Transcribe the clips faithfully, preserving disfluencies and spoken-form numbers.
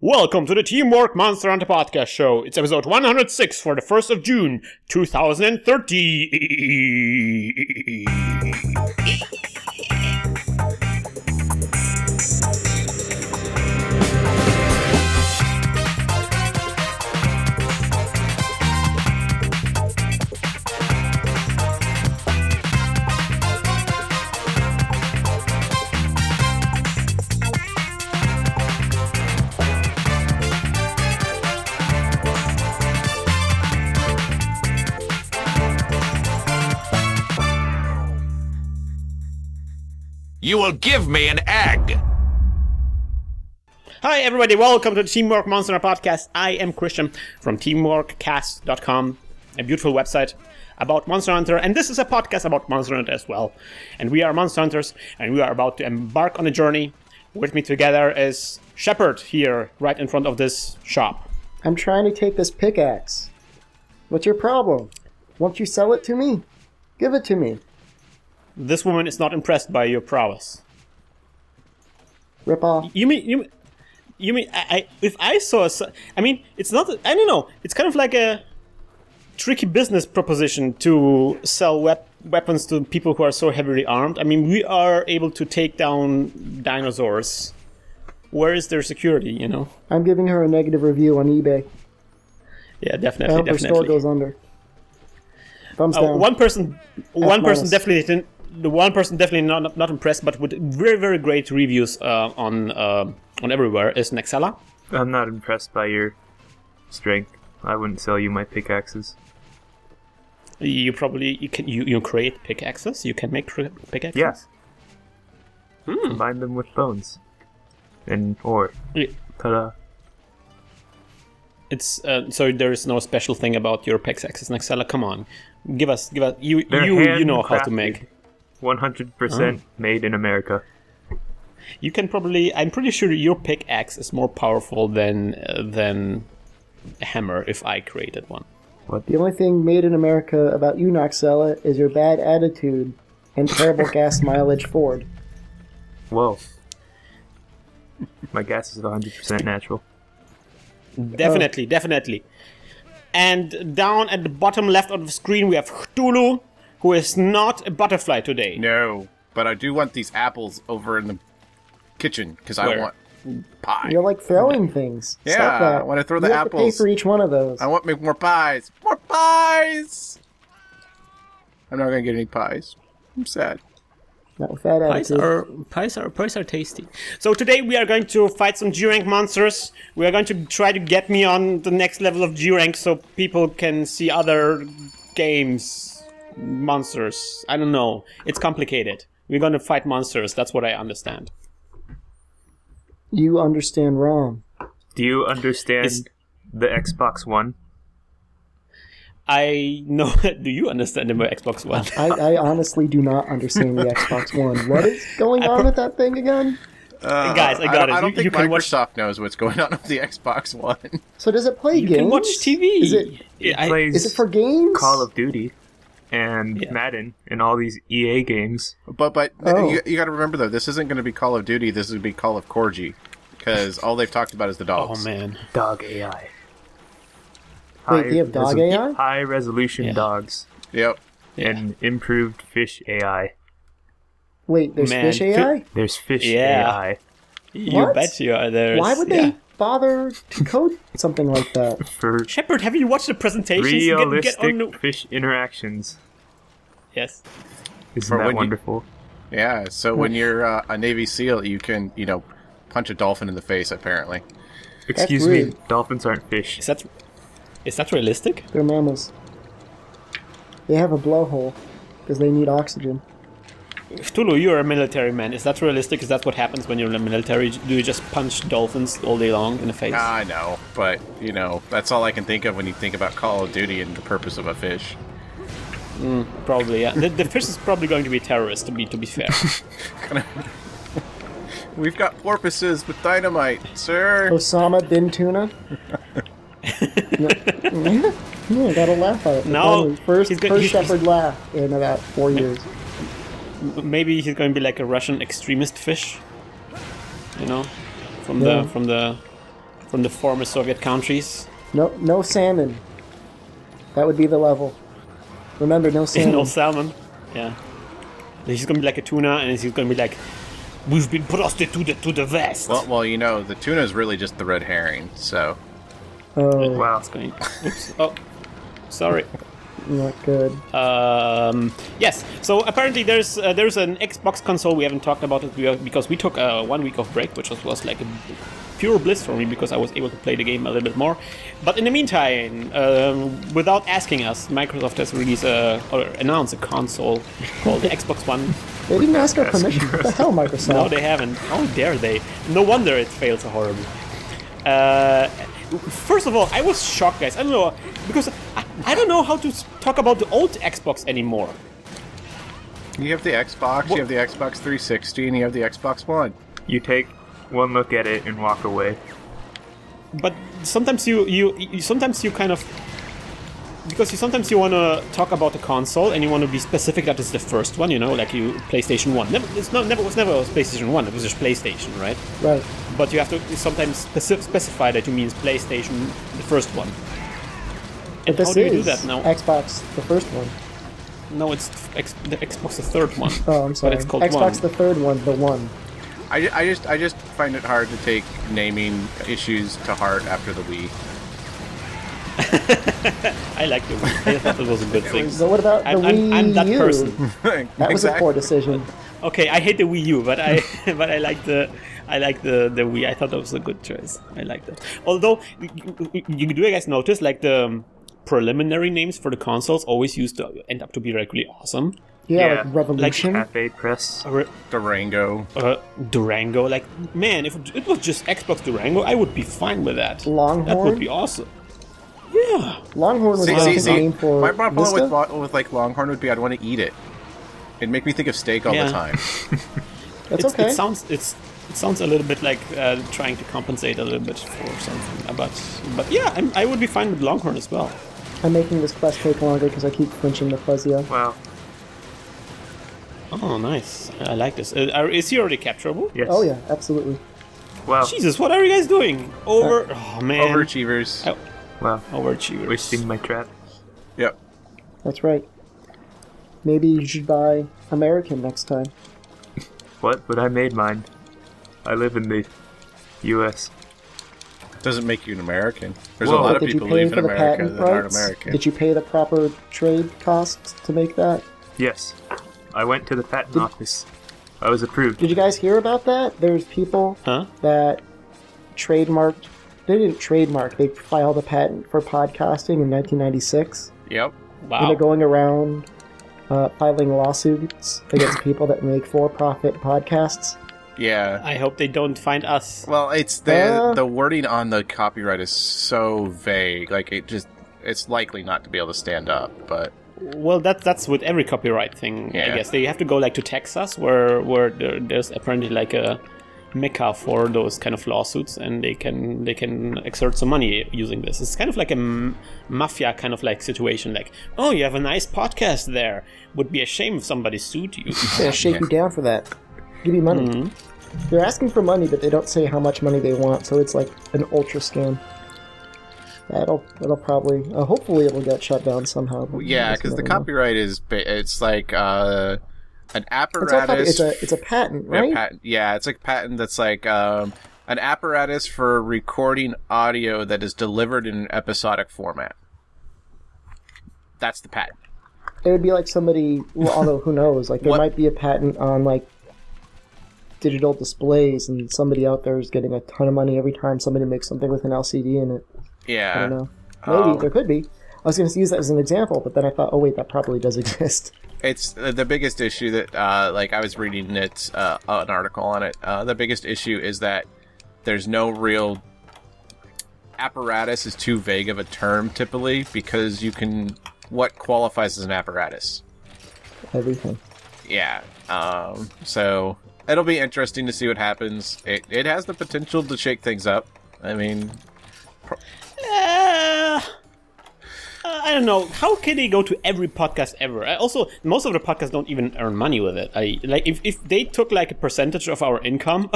Welcome to the Teamwork Monster Hunter Podcast Show. It's episode one hundred six for the first of June, two thousand thirteen. You will give me an egg! Hi everybody, welcome to the Teamwork Monster Hunter Podcast. I am Christian from teamwork cast dot com, a beautiful website about Monster Hunter, and this is a podcast about Monster Hunter as well. And we are Monster Hunters, and we are about to embark on a journey. With me together is Shepherd here, right in front of this shop. I'm trying to take this pickaxe. What's your problem? Won't you sell it to me? Give it to me. This woman is not impressed by your prowess. Rip off. You mean you? You mean I? I if I saw, a, I mean it's not. I don't know. It's kind of like a tricky business proposition to sell wep weapons to people who are so heavily armed. I mean, we are able to take down dinosaurs. Where is their security? You know. I'm giving her a negative review on eBay. Yeah, definitely. I hope definitely. Her store goes under. Thumbs down. Uh, one person. One person definitely didn't. The one person definitely not not impressed, but with very very great reviews uh, on uh, on everywhere is Nexella. I'm not impressed by your strength. I wouldn't sell you my pickaxes. You probably you can you, you create pickaxes. You can make pickaxes. Yes. Yeah. Hmm. Combine them with bones and ore. Yeah. Ta-da. It's uh, so there is no special thing about your pickaxes, Nexella. Come on, give us give us you They're you you know crafted. How to make. one hundred percent made in America. You can probably... I'm pretty sure your pickaxe is more powerful than uh, than a hammer if I created one. What? The only thing made in America about you, Noxella, is your bad attitude and terrible gas mileage Ford. Whoa. My gas is one hundred percent natural. Definitely, oh. definitely. And down at the bottom left of the screen we have Cthulhu, who is not a butterfly today. No, but I do want these apples over in the kitchen, because I want pie. You're like throwing things. Yeah, Stop that. I want to throw you the have apples. To pay for each one of those. I want to make more pies. More pies! I'm not going to get any pies. I'm sad. Not with that pies are, pies are pies are tasty. So today we are going to fight some G rank monsters. We are going to try to get me on the next level of G rank so people can see other games. Monsters. I don't know. It's complicated. We're gonna fight monsters. That's what I understand. You understand wrong. Do you understand it's... the Xbox One? I know. Do you understand the Xbox One? I, I honestly do not understand the Xbox One. What is going on with that thing again? Uh, Guys, I got I it. I don't you, think you can Microsoft watch... knows what's going on with the Xbox One. So does it play you games? You can watch T V. Is it, it I, plays is it for games? Call of Duty. And yeah. Madden and all these E A games, but but oh. you, you got to remember though, this isn't going to be Call of Duty. This is going to be Call of Corgi, because all they've talked about is the dogs. Oh man, dog A I. High Wait, they have dog A I? High resolution yeah. dogs. Yep. Yeah. And improved fish A I. Wait, there's man. fish A I. There's fish yeah. A I. You what? bet you are there. Why would they? Yeah. Bother to code something like that. For Shepherd, have you watched the presentations? Realistic get, get on... fish interactions. Yes. Isn't For that wonderful? You... Yeah. So when you're uh, a Navy SEAL, you can, you know, punch a dolphin in the face. Apparently. That's Excuse rude. me. Dolphins aren't fish. Is that? Is that realistic? They're mammals. They have a blowhole because they need oxygen. Cthulhu, you're a military man. Is that realistic? Is that what happens when you're in the military? Do you just punch dolphins all day long in the face? Nah, I know, but, you know, that's all I can think of when you think about Call of Duty and the purpose of a fish. Mm, probably, yeah. the, the fish is probably going to be a terrorist, to be, to be fair. We've got porpoises with dynamite, sir. Osama bin Tuna? no. yeah, I gotta laugh at it. No. First, he's first Shepherd laugh in about four years. Maybe he's going to be like a Russian extremist fish, you know, from yeah. the from the from the former Soviet countries. No, no salmon. That would be the level. Remember, no salmon. No salmon. Yeah. He's gonna be like a tuna, and he's gonna be like, "We've been prostituted to the West." Well, well, you know, the tuna is really just the red herring. So. Oh wow! It's going, oops. Oh, sorry. Not good. Um, yes. So apparently there's uh, there's an Xbox console. We haven't talked about it because we took uh, one week of break, which was, was like a pure bliss for me because I was able to play the game a little bit more. But in the meantime, um, without asking us, Microsoft has released a, or announced a console called the Xbox One. They didn't ask our permission. What the hell, Microsoft? No, they haven't. How dare they? No wonder it failed so horribly. Uh, first of all, I was shocked, guys. I don't know because. I, I don't know how to talk about the old Xbox anymore. You have the Xbox, what? You have the Xbox three sixty, and you have the Xbox One. You take one look at it and walk away. But sometimes you, you, you sometimes you kind of... Because you, sometimes you want to talk about the console, and you want to be specific that it's the first one, you know, like you PlayStation one. Never, it's not, never, it was never PlayStation one, it was just PlayStation, right? Right. But you have to sometimes specif specify that you mean PlayStation, the first one. And this how do you do that now? Xbox, the first one. No, it's X the Xbox, the third one. Oh, I'm sorry. But it's called Xbox, one. the third one, the one. I, I just, I just find it hard to take naming issues to heart after the Wii. I like the Wii. I thought it was a good thing. So what about the I'm, Wii I'm, I'm that U? Person. That exactly. was a poor decision. Okay, I hate the Wii U, but I, but I like the. I like the, the Wii. I thought that was a good choice. I like that. Although, you, you do you guys notice like the. Preliminary names for the consoles always used to end up to be like really awesome. Yeah, yeah. Like Revolution, like Cafe Press, Re Durango, uh, Durango. Like, man, if it was just Xbox Durango, I would be fine with that. Longhorn, that would be awesome. Yeah, Longhorn was the name for. My problem with, with like Longhorn would be I'd want to eat it. It'd make me think of steak all yeah. the time. That's it's, okay. It sounds it's. It sounds a little bit like uh, trying to compensate a little bit for something, but but yeah, I'm, I would be fine with Longhorn as well. I'm making this quest take longer because I keep punching the Fuzio. Wow. Oh, nice. I like this. Uh, is he already capturable? Yes. Oh yeah, absolutely. Wow. Jesus, what are you guys doing? Over... Oh, man. Overachievers. Oh. Wow. Overachievers. Wasting my trap. Yep. That's right. Maybe you should buy American next time. What? But I made mine. I live in the U S Doesn't make you an American. There's Whoa, a lot of people who live in America that aren't American. Did you pay the proper trade costs to make that? Yes. I went to the patent did, office. I was approved. Did you guys hear about that? There's people huh? that trademarked... They didn't trademark. They filed a patent for podcasting in nineteen ninety-six. Yep. Wow. And they're going around uh, filing lawsuits against people that make for-profit podcasts. Yeah. I hope they don't find us. Well, it's the uh, the wording on the copyright is so vague. Like it just, it's likely not to be able to stand up. But well, that that's with every copyright thing. Yeah. I guess they have to go like to Texas, where where there, there's apparently like a mecca for those kind of lawsuits, and they can they can exert some money using this. It's kind of like a m mafia kind of like situation. Like, oh, you have a nice podcast there. Would be a shame if somebody sued you. Yeah, shake yeah. you down for that. Give you money. Mm-hmm. They're asking for money, but they don't say how much money they want, so it's like an ultra scam. That'll, that'll probably, uh, hopefully, it'll get shut down somehow. Well, yeah, because the copyright know. is, it's like uh, an apparatus. It's, it's a, it's a patent, right? Yeah, patent, yeah, it's like patent that's like um, an apparatus for recording audio that is delivered in an episodic format. That's the patent. It would be like somebody, well, although who knows? Like there what? might be a patent on like. digital displays, and somebody out there is getting a ton of money every time somebody makes something with an L C D in it. Yeah. I don't know. Maybe. Um, there could be. I was going to use that as an example, but then I thought, oh wait, that probably does exist. It's the biggest issue that, uh, like, I was reading it, uh, an article on it. Uh, the biggest issue is that there's no real... Apparatus is too vague of a term, typically, because you can... What qualifies as an apparatus? Everything. Yeah. Um, so... It'll be interesting to see what happens. It, it has the potential to shake things up. I mean... Pro uh, uh, I don't know. How can they go to every podcast ever? I also, most of the podcasts don't even earn money with it. I like if, if they took like a percentage of our income.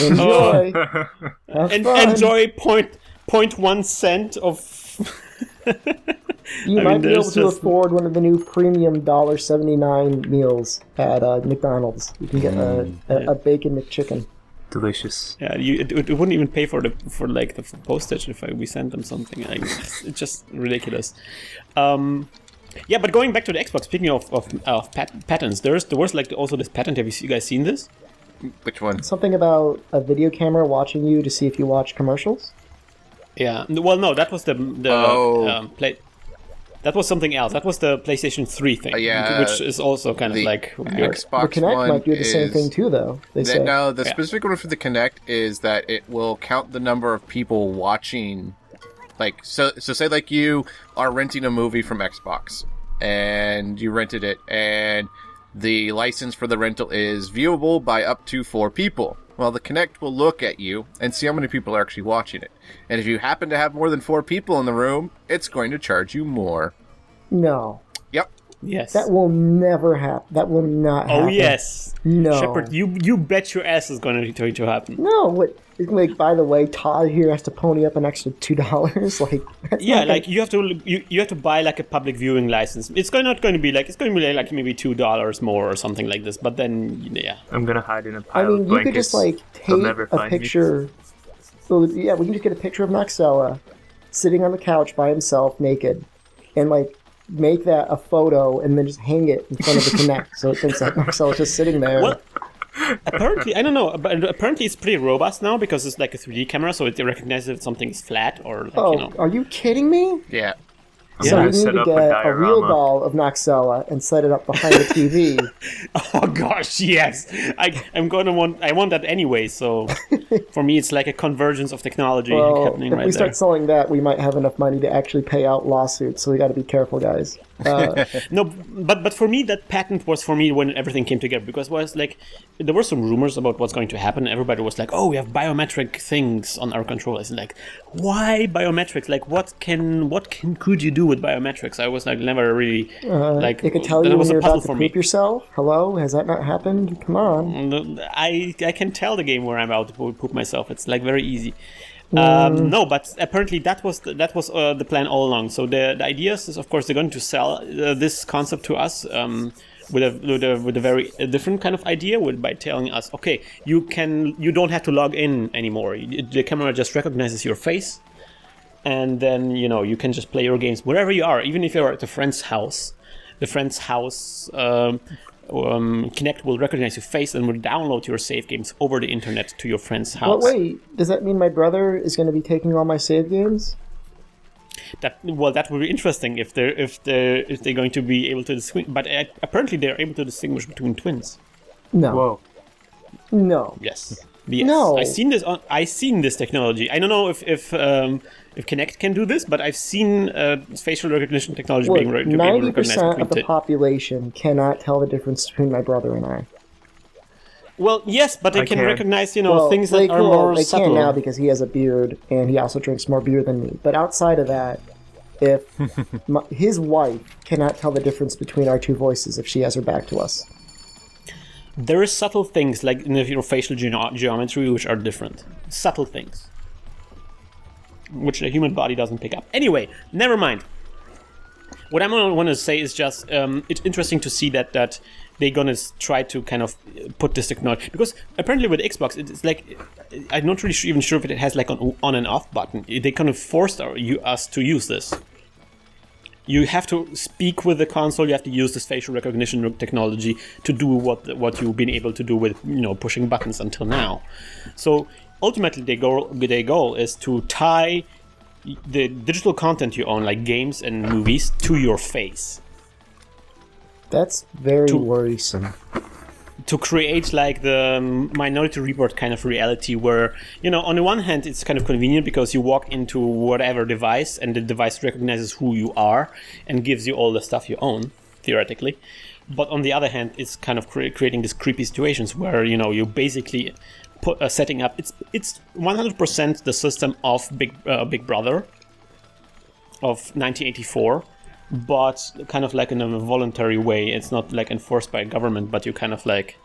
Enjoy. Uh, and fun. Enjoy point point one cent of. You I might mean, be able just... to afford one of the new premium one dollar seventy-nine meals at uh, McDonald's. You can get mm, a, a, yeah. a bacon McChicken. Delicious. Yeah, you, it, it wouldn't even pay for the for like the postage if I, we sent them something. Like, it's, it's just ridiculous. Um, yeah, but going back to the Xbox. Speaking of of, of pat patents, there's there was like also this patent. Have you, you guys seen this? Which one? Something about a video camera watching you to see if you watch commercials. Yeah. Well, no, that was the the oh. um, play. That was something else. That was the PlayStation three thing, uh, yeah, which is also kind of like weird. Xbox the Kinect One might do the is, same thing too, though. They the, say. No, the yeah. specific one for the Kinect is that it will count the number of people watching. Like, so, so say like you are renting a movie from Xbox, and you rented it, and the license for the rental is viewable by up to four people. Well, the Kinect will look at you and see how many people are actually watching it. And if you happen to have more than four people in the room, it's going to charge you more. No. Yep. Yes. That will never happen. That will not happen. Oh, yes. No. Shepherd, you, you bet your ass is going to, to happen. No. What, like, by the way, Todd here has to pony up an extra two dollars. Like, yeah, like, a... you have to you, you have to buy, like, a public viewing license. It's not going to be, like, it's going to be, like, maybe two dollars more or something like this. But then, yeah. I'm going to hide in a pile of I mean, of you could just, like, take a picture. Me. So, yeah, we can just get a picture of Noxella sitting on the couch by himself naked and, like, make that a photo and then just hang it in front of the Kinect so it thinks that Noxella's just sitting there. Well, apparently, I don't know, but apparently it's pretty robust now because it's like a three D camera, so it recognizes if something is flat or like, oh, you know. Are you kidding me? Yeah. I'm so you need to get a, a real doll of Noxella and set it up behind the T V. Oh gosh, yes. I, I'm gonna want. I want that anyway. So for me, it's like a convergence of technology well, happening right there. If we start selling that, we might have enough money to actually pay out lawsuits. So we got to be careful, guys. Uh, no, but but for me, that patent was for me when everything came together because was like there were some rumors about what's going to happen. Everybody was like, "Oh, we have biometric things on our controllers." Like, why biometrics? Like, what can what can could you do with biometrics? I was like never really uh, like it could tell you when you're about to poop yourself. Hello, has that not happened? Come on. I I can tell the game where I'm about to poop myself. It's like very easy. Um, no, but apparently that was the, that was uh, the plan all along. So the, the idea is, of course, they're going to sell uh, this concept to us um, with, a, with a with a very a different kind of idea, with by telling us, okay, you can you don't have to log in anymore. The camera just recognizes your face, and then you know you can just play your games wherever you are, even if you're at a friend's house. The friend's house. Um, Um, Kinect will recognize your face and will download your save games over the internet to your friend's house. Well, wait, does that mean my brother is going to be taking all my save games? That well, that would be interesting if they're if they if they're going to be able to distinguish. But uh, apparently, they're able to distinguish between twins. No. Whoa. No. Yes. Yes. No. I've seen this. On, I've seen this technology. I don't know if if um, if Kinect can do this, but I've seen uh, facial recognition technology well, being re be able to recognize ninety percent of the population cannot tell the difference between my brother and I. Well, yes, but they can, can recognize you know well, things that are can, more they subtle. They can now because he has a beard and he also drinks more beer than me. But outside of that, if my, his wife cannot tell the difference between our two voices if she has her back to us. There are subtle things like in your facial ge geometry which are different. Subtle things. Which the human body doesn't pick up. Anyway, never mind. What I want to say is just um, it's interesting to see that that they're going to try to kind of put this technology. Because apparently with Xbox, it's like, I'm not really even sure if it has like an on and off button. They kind of forced our, you, us to use this. You have to speak with the console. You have to use this facial recognition technology to do what what you've been able to do with you know pushing buttons until now. So ultimately, their goal their goal is to tie the digital content you own, like games and movies, to your face. That's very to, worrisome. To create like the Minority Report kind of reality where, you know, on the one hand, it's kind of convenient because you walk into whatever device and the device recognizes who you are and gives you all the stuff you own, theoretically. But on the other hand, it's kind of cre creating these creepy situations where, you know, you're basically put, uh, setting up... It's it's one hundred percent the system of Big, uh, Big Brother, of nineteen eighty-four, but kind of like in a voluntary way. It's not like enforced by government, but you kind of like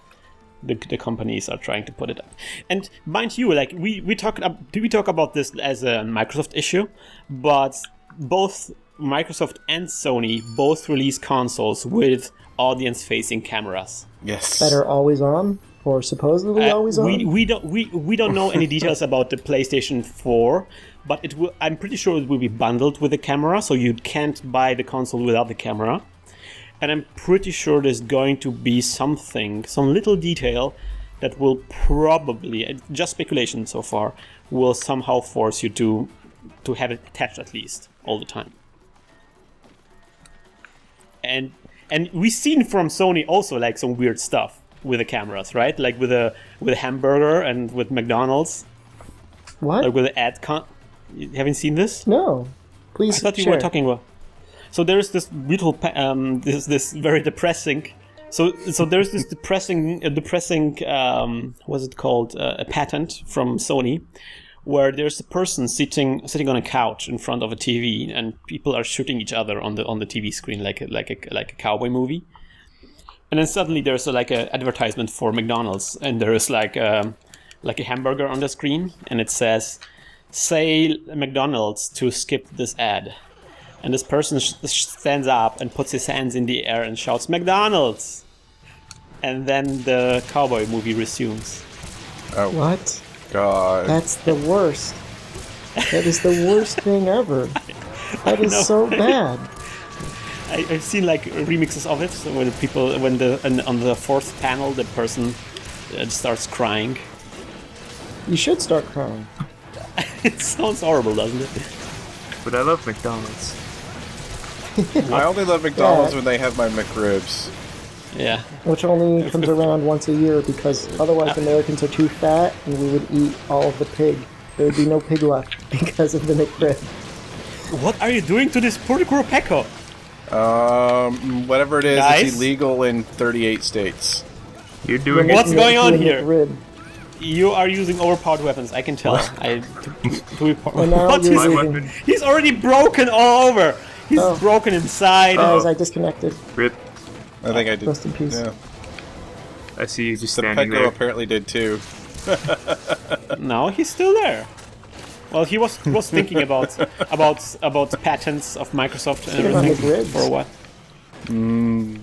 the, the companies are trying to put it up. And mind you, like we we talked we talk about this as a Microsoft issue, but both Microsoft and Sony both release consoles with audience-facing cameras. Yes, that are always on. Or supposedly uh, always on. We, we don't we we don't know any details about the PlayStation four, but it will. I'm pretty sure it will be bundled with a camera, so you can't buy the console without the camera. And I'm pretty sure there's going to be something, some little detail, that will probably, just speculation so far, will somehow force you to to have it attached at least all the time. And and we've seen from Sony also like some weird stuff with the cameras, right? Like with a with a hamburger and with McDonald's. What? Like with the ad con. You haven't seen this? No. Please. I thought share. You were talking about. So there's this little um, this this very depressing. So so there's this depressing uh, depressing um, what's it called? Uh, a patent from Sony, where there's a person sitting sitting on a couch in front of a T V, and people are shooting each other on the on the T V screen like a, like a, like a cowboy movie. And then suddenly there's a, like an advertisement for McDonald's, and there is like a, like a hamburger on the screen, and it says, "Say McDonald's to skip this ad." And this person sh stands up and puts his hands in the air and shouts, "McDonald's!" And then the cowboy movie resumes. Oh, what? God, that's the worst. That is the worst thing ever. That is so bad. I've seen like remixes of it, so when people, when the and on the fourth panel, the person uh, starts crying. You should start crying. It sounds horrible, doesn't it? But I love McDonald's. I only love McDonald's yeah. when they have my McRibs. Yeah. Which only comes around once a year, because otherwise uh, Americans are too fat and we would eat all of the pig. There would be no pig left because of the McRib. What are you doing to this poor Kuropeko? Um, whatever it is, nice. It's illegal in thirty-eight states. You're doing What's it. going on here? Rid. You are using overpowered weapons, I can tell. I, to, to, to well, now what is He's already broken all over! He's oh. broken inside. Oh, as I disconnected. Rip. I think I did. Rest in peace. Yeah. I see you just standing there. Apparently did too. No, he's still there. Well, he was was thinking about about about patents of Microsoft and everything for what? Mm.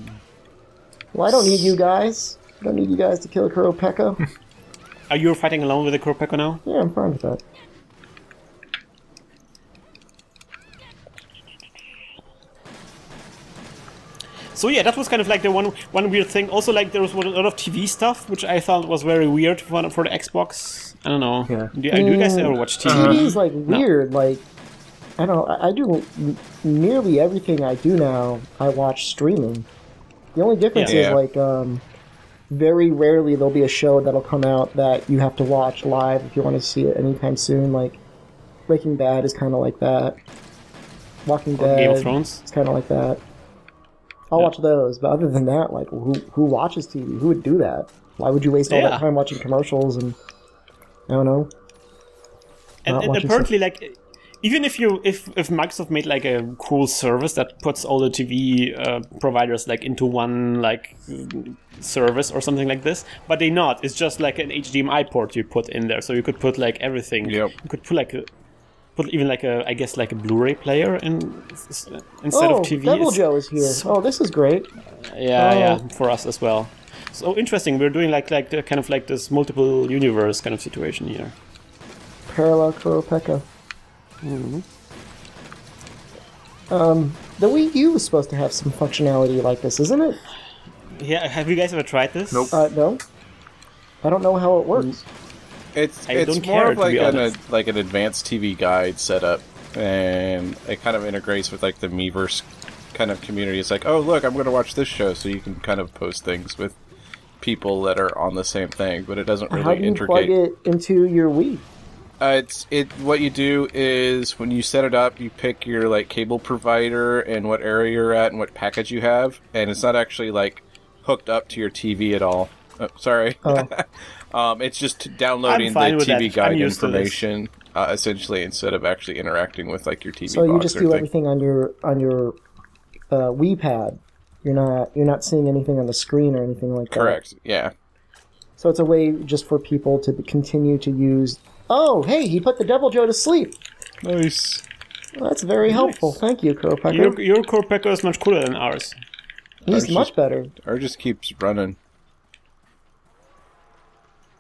Well, I don't need you guys. I don't need you guys to kill Kuropeko. Are you fighting alone with the Kuropeko now? Yeah, I'm fine with that. So yeah, that was kind of like the one one weird thing. Also, like there was a lot of T V stuff, which I thought was very weird for, for the Xbox. I don't know. Yeah. Do, do you guys ever watch T V? T V is like weird. No. Like I don't. I, I do nearly everything I do now. I watch streaming. The only difference yeah. is yeah. like um, very rarely there'll be a show that'll come out that you have to watch live if you want to see it anytime soon. Like Breaking Bad is kind of like that. Walking Dead. Game of Thrones. It's kind of like that. I'll yeah. watch those, but other than that, like, who who watches T V? Who would do that? Why would you waste all yeah. that time watching commercials and I don't know? And, and apparently, stuff. like, even if you if if Microsoft made like a cool service that puts all the T V uh, providers like into one like service or something like this, but they not. It's just like an H D M I port you put in there, so you could put like everything. Yep. You could put like. A, Put even like a, I guess like a Blu-ray player in, instead oh, of T V. Oh, Deviljho is here. So, oh, this is great. Uh, yeah, oh. yeah, for us as well. So interesting. We're doing like like the, kind of like this multiple universe kind of situation here. Parallel Kuropeko. Mm-hmm. Um, the Wii U is supposed to have some functionality like this, isn't it? Yeah. Have you guys ever tried this? Nope. Uh, no. I don't know how it works. Mm. It's I it's more care, of like an a, like an advanced T V guide setup, and it kind of integrates with like the Miiverse kind of community. It's like, oh look, I'm going to watch this show, so you can kind of post things with people that are on the same thing, but it doesn't really. How do you integrate. plug it into your Wii? Uh, it's it. What you do is when you set it up, you pick your like cable provider and what area you're at and what package you have, and it's not actually like hooked up to your T V at all. Oh, sorry. Oh. Um, it's just downloading the T V guide information uh, essentially, instead of actually interacting with like your T V box. So you just do thing. everything on your on your uh, Wii Pad. You're not you're not seeing anything on the screen or anything like Correct. that. Correct. Yeah. So it's a way just for people to continue to use. Oh, hey, he put the Deviljho to sleep. Nice. Well, that's very nice. helpful. Thank you, Kuropeko. Your, your Kuropeko is much cooler than ours. He's ours much just, better. Ours just keeps running.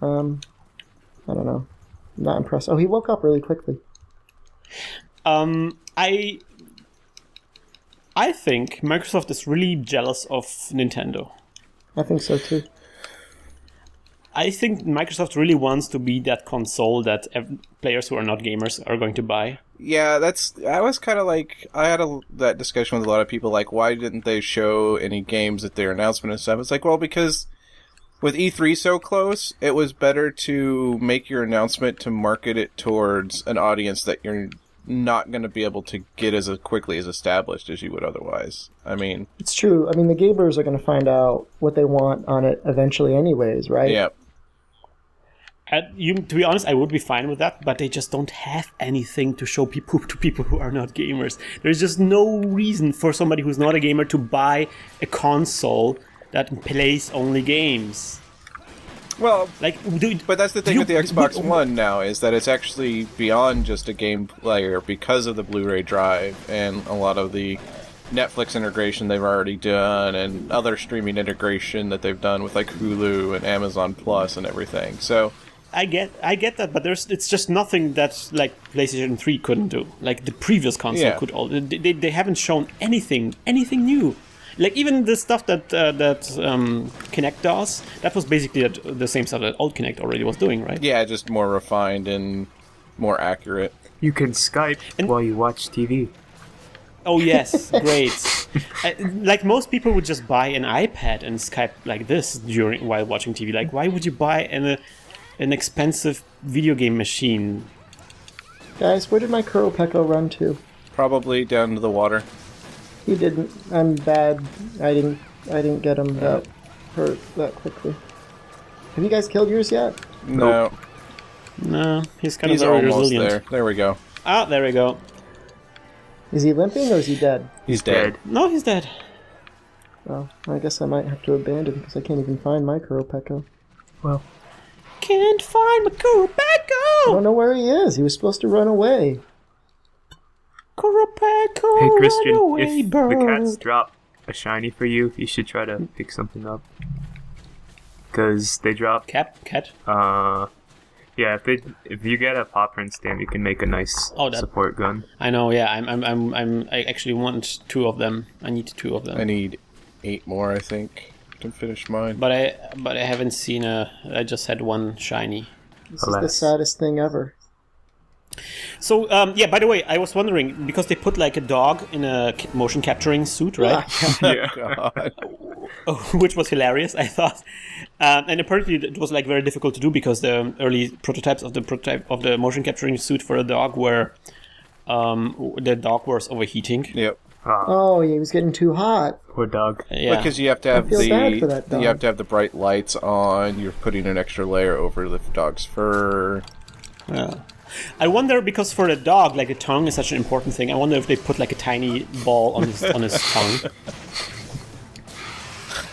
Um, I don't know. I'm not impressed. Oh, he woke up really quickly. Um, I. I think Microsoft is really jealous of Nintendo. I think so too. I think Microsoft really wants to be that console that players who are not gamers are going to buy. Yeah, that's. I was kind of like I had a, that discussion with a lot of people. Like, why didn't they show any games at their announcement and stuff? It's like, well, because with E three so close, it was better to make your announcement to market it towards an audience that you're not going to be able to get as quickly as established as you would otherwise. I mean, it's true. I mean, the gamers are going to find out what they want on it eventually, anyways, right? Yeah. Uh, you, to be honest, I would be fine with that, but they just don't have anything to show people to people who are not gamers. There's just no reason for somebody who's not a gamer to buy a console that plays only games. Well, like, do, but that's the thing you, with the Xbox do, One now, is that it's actually beyond just a game player because of the Blu-ray drive and a lot of the Netflix integration they've already done and other streaming integration that they've done with like Hulu and Amazon Plus and everything. So. I get, I get that, but there's, it's just nothing that like PlayStation three couldn't do. Like the previous console yeah. could all. They, they haven't shown anything, anything new. Like even the stuff that uh, that um, Kinect does, that was basically the same stuff that old Kinect already was doing, right? Yeah, just more refined and more accurate. You can Skype and while you watch T V. Oh yes, great. I, like most people would just buy an iPad and Skype like this during while watching T V. Like, why would you buy an uh, an expensive video game machine? Guys, where did my Kuropeko run to? Probably down to the water. He didn't. I'm bad. I didn't. I didn't get him that hurt that quickly. Have you guys killed yours yet? No. No. He's kind he's of very resilient. There. there we go. Ah, there we go. Is he limping or is he dead? He's dead. No, he's dead. Well, I guess I might have to abandon because I can't even find my Kuropeko. Well. Can't find my Kuropeko. I don't know where he is. He was supposed to run away. Kuropeko, hey Christian, away, if bird. the cats drop a shiny for you, you should try to pick something up. Cause they drop cat, cat. Uh, yeah. If they, if you get a paw print stamp, you can make a nice oh, that, support gun. I know. Yeah, I'm, I'm, I'm, I'm, I actually want two of them. I need two of them. I need eight more, I think, to finish mine. But I, but I haven't seen a. I just had one shiny. This Alas. is the saddest thing ever. So, um, yeah, by the way, I was wondering, because they put, like, a dog in a motion capturing suit, right? Yeah. God. Which was hilarious, I thought. Um, and apparently it was, like, very difficult to do because the early prototypes of the prototype of the motion capturing suit for a dog were... Um, the dog was overheating. Yep. Ah. Oh, yeah, he was getting too hot. Poor dog. Yeah. Because you have to have the you have to have the bright lights on. You're putting an extra layer over the dog's fur. Yeah. I wonder, because for a dog, like, the tongue is such an important thing. I wonder if they put, like, a tiny ball on his, on his tongue.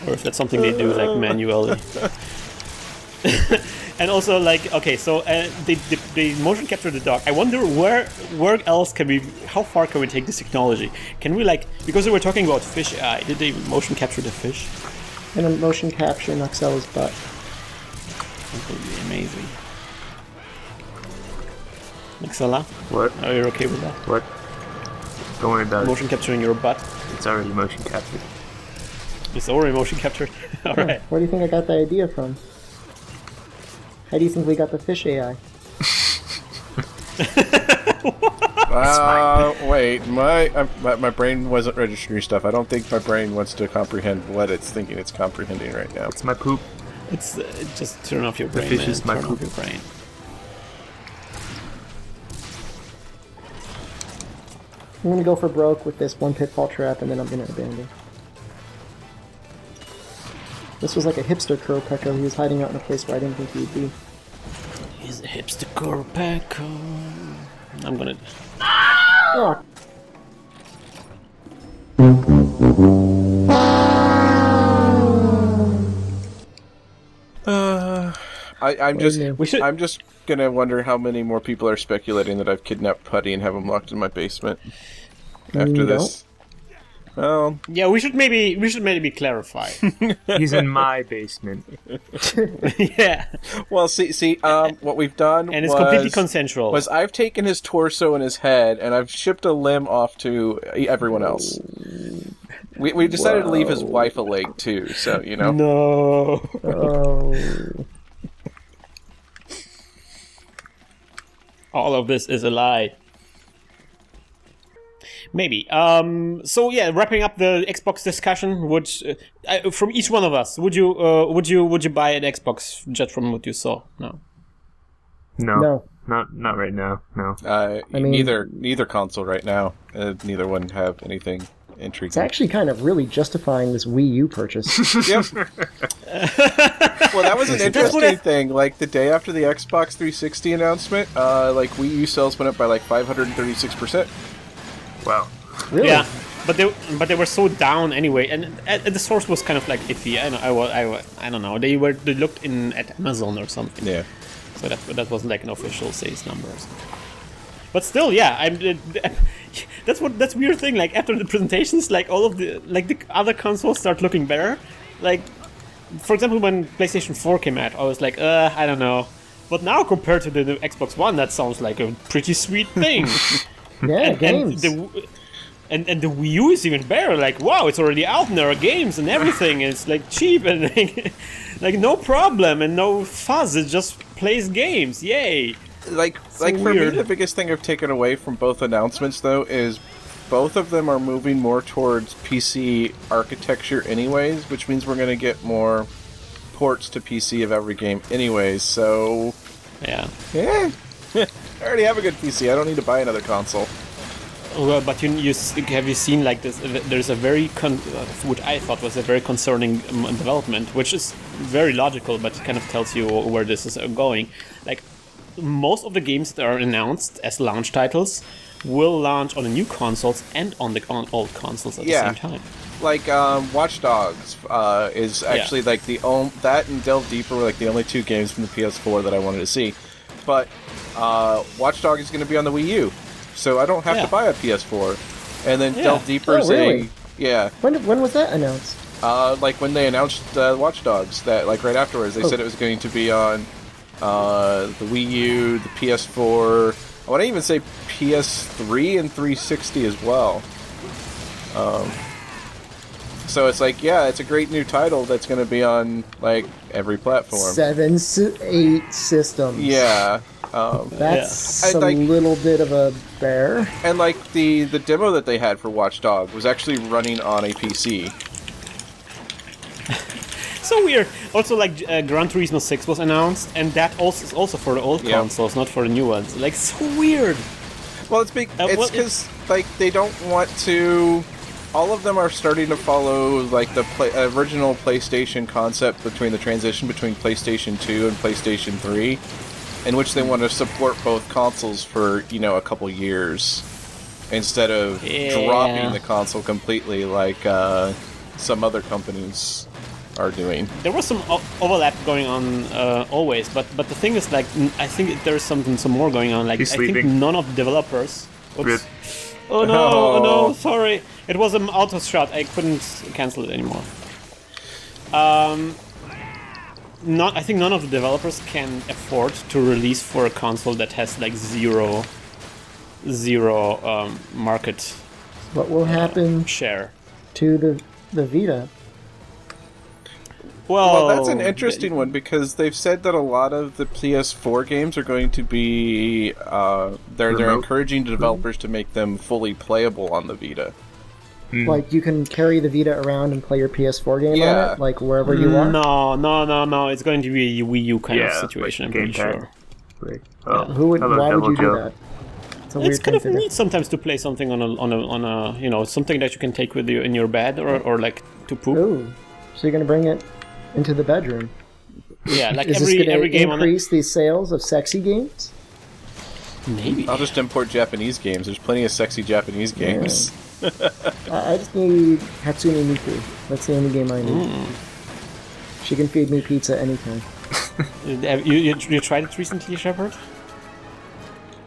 Or if that's something they do, like, manually. And also, like, okay, so uh, they, they, they motion capture the dog. I wonder where where else can we, how far can we take this technology? Can we, like, because we were talking about fish eye, did they motion capture the fish? And motion capture Noxella's butt. That would be amazing. Nexella? What? Are you okay with that? What? Don't worry about motion it. Motion capturing your butt. It's already motion captured. It's already motion captured? Alright. Yeah. Where do you think I got the idea from? How do you think we got the fish A I? uh, wait, my, my my brain wasn't registering stuff. I don't think my brain wants to comprehend what it's thinking it's comprehending right now. It's my poop. It's uh, just turn off your brain. The fish man. is my turn poop. Off your brain. I'm gonna go for broke with this one pitfall trap, and then I'm gonna abandon. This was like a hipster Kuropeko. He was hiding out in a place where I didn't think he would be. He's a Hipster Kuropeko. I'm gonna. Ah! Uh, I, I'm just. We should... I'm just gonna wonder how many more people are speculating that I've kidnapped Putty and have him locked in my basement after no. this. Well, yeah, we should maybe we should maybe clarify. He's in my basement. Yeah. Well, see, see, um, what we've done, and it's was, completely consensual. Was I've taken his torso and his head, and I've shipped a limb off to everyone else. We we decided Whoa. to leave his wife a leg too, so you know. No. Oh. All of this is a lie. Maybe. Um, so yeah, wrapping up the Xbox discussion. Would uh, from each one of us, would you uh, would you would you buy an Xbox just from what you saw? No. No. No. Not not right now. No. Uh, I mean, neither neither console right now. Uh, neither one have anything intriguing. It's actually kind of really justifying this Wii U purchase. Yep. Well, that was an interesting thing. Like the day after the Xbox three sixty announcement, uh, like Wii U sales went up by like five hundred thirty-six percent. Wow. Really? Yeah, but they but they were so down anyway, and, and, and the source was kind of like iffy. I don't, I, I, I don't know. They were they looked in at Amazon or something. Yeah. So that that wasn't like an official sales number. Or something. But still, yeah, I'm. Uh, that's what that's weird thing. Like after the presentations, like all of the like the other consoles start looking better. Like, for example, when PlayStation four came out, I was like, uh, I don't know. But now compared to the, the Xbox One, that sounds like a pretty sweet thing. Yeah, and, games. And the, and, and the Wii U is even better. Like, wow, it's already out and there are games and everything. And it's like cheap and like, like no problem and no fuss. It just plays games. Yay! Like, so like weird. For me, the biggest thing I've taken away from both announcements though is both of them are moving more towards P C architecture, anyways, which means we're gonna get more ports to P C of every game, anyways. So, yeah, yeah. I already have a good P C. I don't need to buy another console. Well, but you, you have you seen like this? There's a very con what I thought was a very concerning um, development, which is very logical, but it kind of tells you where this is going. Like most of the games that are announced as launch titles will launch on the new consoles and on the on old consoles at yeah. the same time. Like um, Watch Dogs uh, is actually yeah. like the only that and Delve Deeper were like the only two games from the P S four that I wanted to see, but. Uh, Watch Dogs is going to be on the Wii U, so I don't have yeah. to buy a P S four. And then yeah. Delve Deeper is oh, really? a yeah. When did, when was that announced? Uh, like when they announced uh, Watch Dogs, that like right afterwards they oh. said it was going to be on uh, the Wii U, the P S four. I wouldn't even say P S three and three sixty as well. Um, so it's like yeah, it's a great new title that's going to be on like every platform. Seven, eight systems. Yeah. Um, That's yeah. a like, little bit of a bear. And like the the demo that they had for Watch Dogs was actually running on a P C. So weird. Also, like uh, Gran Turismo six was announced, and that also is also for the old yeah. consoles, not for the new ones. Like so weird. Well, it's because uh, well, it's it's... like they don't want to. All of them are starting to follow like the play, original PlayStation concept between the transition between PlayStation two and PlayStation three. In which they want to support both consoles for, you know, a couple years instead of yeah. dropping the console completely like uh, some other companies are doing. There was some overlap going on uh, always, but but the thing is, like, I think there's something some more going on. Like, He's I sleeping. think none of the developers. Oops. Oh no! Oh. oh no! Sorry, it was an auto shot. I couldn't cancel it anymore. Um. Not, I think none of the developers can afford to release for a console that has like zero, zero um, market. What will happen? Uh, share to the the Vita. Well, well, that's an interesting one because they've said that a lot of the P S four games are going to be uh, they're remote. They're encouraging the developers to make them fully playable on the Vita. Mm. Like, you can carry the Vita around and play your P S four game yeah. on it, like, wherever you are? No, no, no, no, it's going to be a Wii U kind yeah, of situation, like I'm pretty pack. sure. Like, oh, yeah. Who would, Hello, why would you Joe. do that? It's, a it's kind of neat sometimes to play something on a, on a, on a, you know, something that you can take with you in your bed or, or like, to poop. Ooh, so you're going to bring it into the bedroom. Yeah, like is every, this every game increase on the... the sales of sexy games? Maybe. I'll just import Japanese games. There's plenty of sexy Japanese games. Yeah. I, I just need Hatsune Miku. That's the only game I need. Mm. She can feed me pizza anytime. you, you, you tried it recently, Shepherd?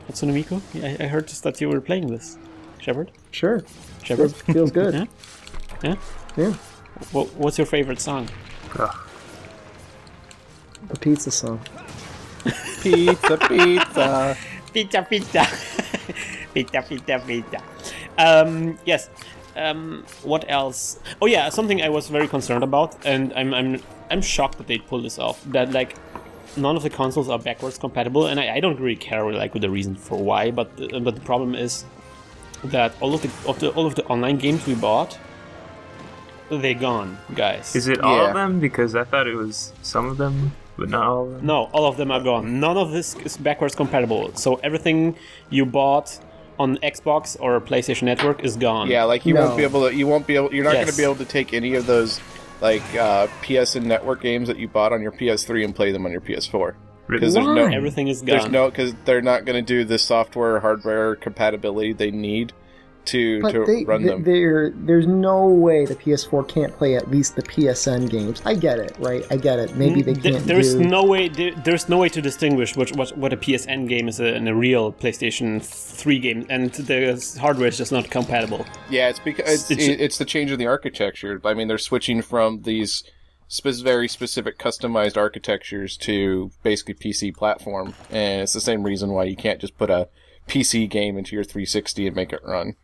Hatsune Miku? I, I heard just that you were playing this. Shepherd? Sure. Shepherd? Feels, feels good. Yeah? Yeah? Yeah. What, what's your favorite song? Ugh. The pizza song. Pizza, pizza. Pizza, pizza. Pizza, pizza, pizza. Um, yes. Um, what else? Oh yeah, something I was very concerned about, and I'm, I'm, I'm shocked that they pulled this off. That like, none of the consoles are backwards compatible, and I, I don't really care like with the reason for why. But uh, but the problem is that all of the, of the all of the online games we bought, they're gone, guys. Is it all yeah. of them? Because I thought it was some of them. But not all of them. No, all of them are gone. None of this is backwards compatible. So everything you bought on Xbox or PlayStation Network is gone. Yeah, like you no. won't be able to. You won't be able. You're not yes. going to be able to take any of those like uh, P S N Network games that you bought on your P S three and play them on your P S four. Because there's no everything is gone. There's no because they're not going to do the software or hardware compatibility they need to but to they, run them. There's no way the P S four can't play at least the P S N games. I get it, right? I get it. Maybe they can't. There's do... no way. There, there's no way to distinguish what what, what a P S N game is a, and a real PlayStation three game, and the hardware is just not compatible. Yeah, it's because it's, it's, it's the change in the architecture. I mean, they're switching from these spe very specific customized architectures to basically P C platform, and it's the same reason why you can't just put a P C game into your three sixty and make it run.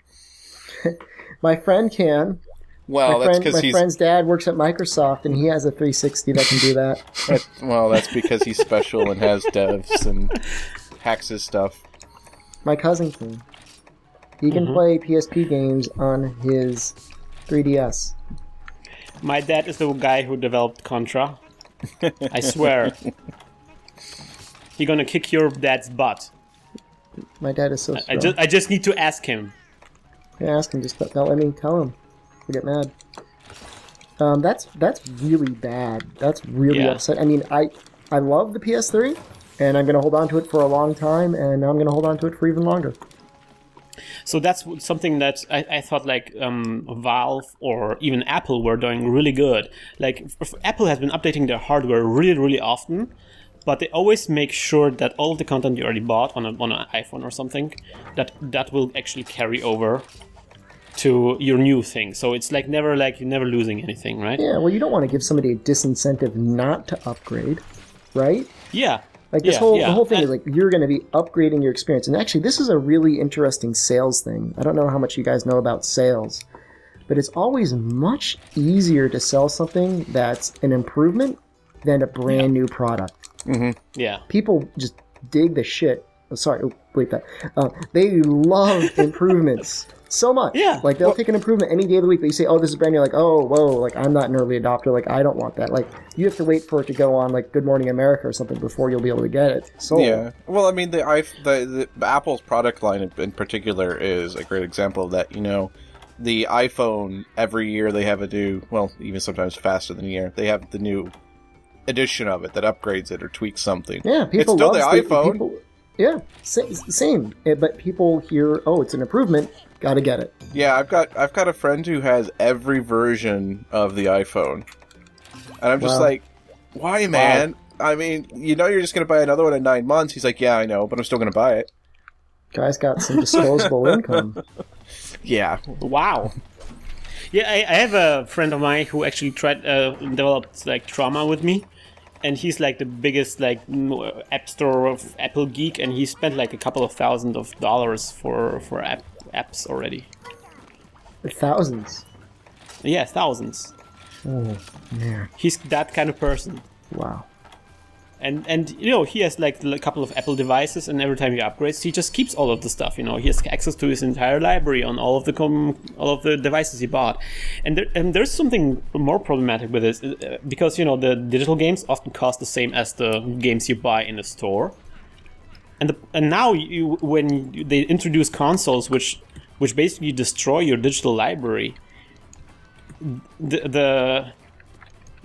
My friend can. Well, my that's because friend, my he's... friend's dad works at Microsoft, and he has a three sixty that can do that. That's, well, that's because he's special and has devs and hacks his stuff. My cousin can. He can mm-hmm. play P S P games on his three D S. My dad is the guy who developed Contra. I swear. He's gonna kick your dad's butt. My dad is so strong. I just, I just need to ask him. Yeah, ask him. Just don't let me tell him. We get mad. Um, that's that's really bad. That's really yeah. upset. I mean, I I love the P S three, and I'm gonna hold on to it for a long time, and now I'm gonna hold on to it for even longer. So that's something that I, I thought like um, Valve or even Apple were doing really good. Like Apple has been updating their hardware really really often. But they always make sure that all of the content you already bought on, a, on an iPhone or something, that that will actually carry over to your new thing. So it's like never like you're never losing anything, right? Yeah. Well, you don't want to give somebody a disincentive not to upgrade, right? Yeah. Like this yeah, whole yeah. the whole thing and is like you're going to be upgrading your experience. And actually, this is a really interesting sales thing. I don't know how much you guys know about sales, but it's always much easier to sell something that's an improvement than a brand yeah. new product. Mm-hmm. Yeah. People just dig the shit. Oh, sorry, oh, wait that. Uh, they love improvements so much. Yeah. Like they'll well, take an improvement any day of the week. But you say, "Oh, this is brand new." Like, "Oh, whoa!" Like I'm not an early adopter. Like I don't want that. Like you have to wait for it to go on like Good Morning America or something before you'll be able to get it. So yeah. Well, I mean, the I the, the Apple's product line in particular is a great example of that. You know, the iPhone every year they have a new. Well, even sometimes faster than a year they have the new edition of it that upgrades it or tweaks something. Yeah, people it's still the iPhone. People, yeah, same. But people hear, oh, it's an improvement. Got to get it. Yeah, I've got I've got a friend who has every version of the iPhone, and I'm just wow. like, why, man? Wow. I mean, you know, you're just gonna buy another one in nine months. He's like, yeah, I know, but I'm still gonna buy it. Guy's got some disposable income. Yeah. Wow. Yeah, I, I have a friend of mine who actually tried uh, developed like Trauma with me. And he's like the biggest like app store of Apple geek, and he spent like a couple of thousand of dollars for for app, apps already. Thousands. Yeah, thousands. Oh man. He's that kind of person. Wow. And and you know he has like a couple of Apple devices, and every time he upgrades, he just keeps all of the stuff. You know he has access to his entire library on all of the com all of the devices he bought. And there, and there's something more problematic with this because you know the digital games often cost the same as the games you buy in a store. And the, and now you when you, they introduce consoles which which basically destroy your digital library. The the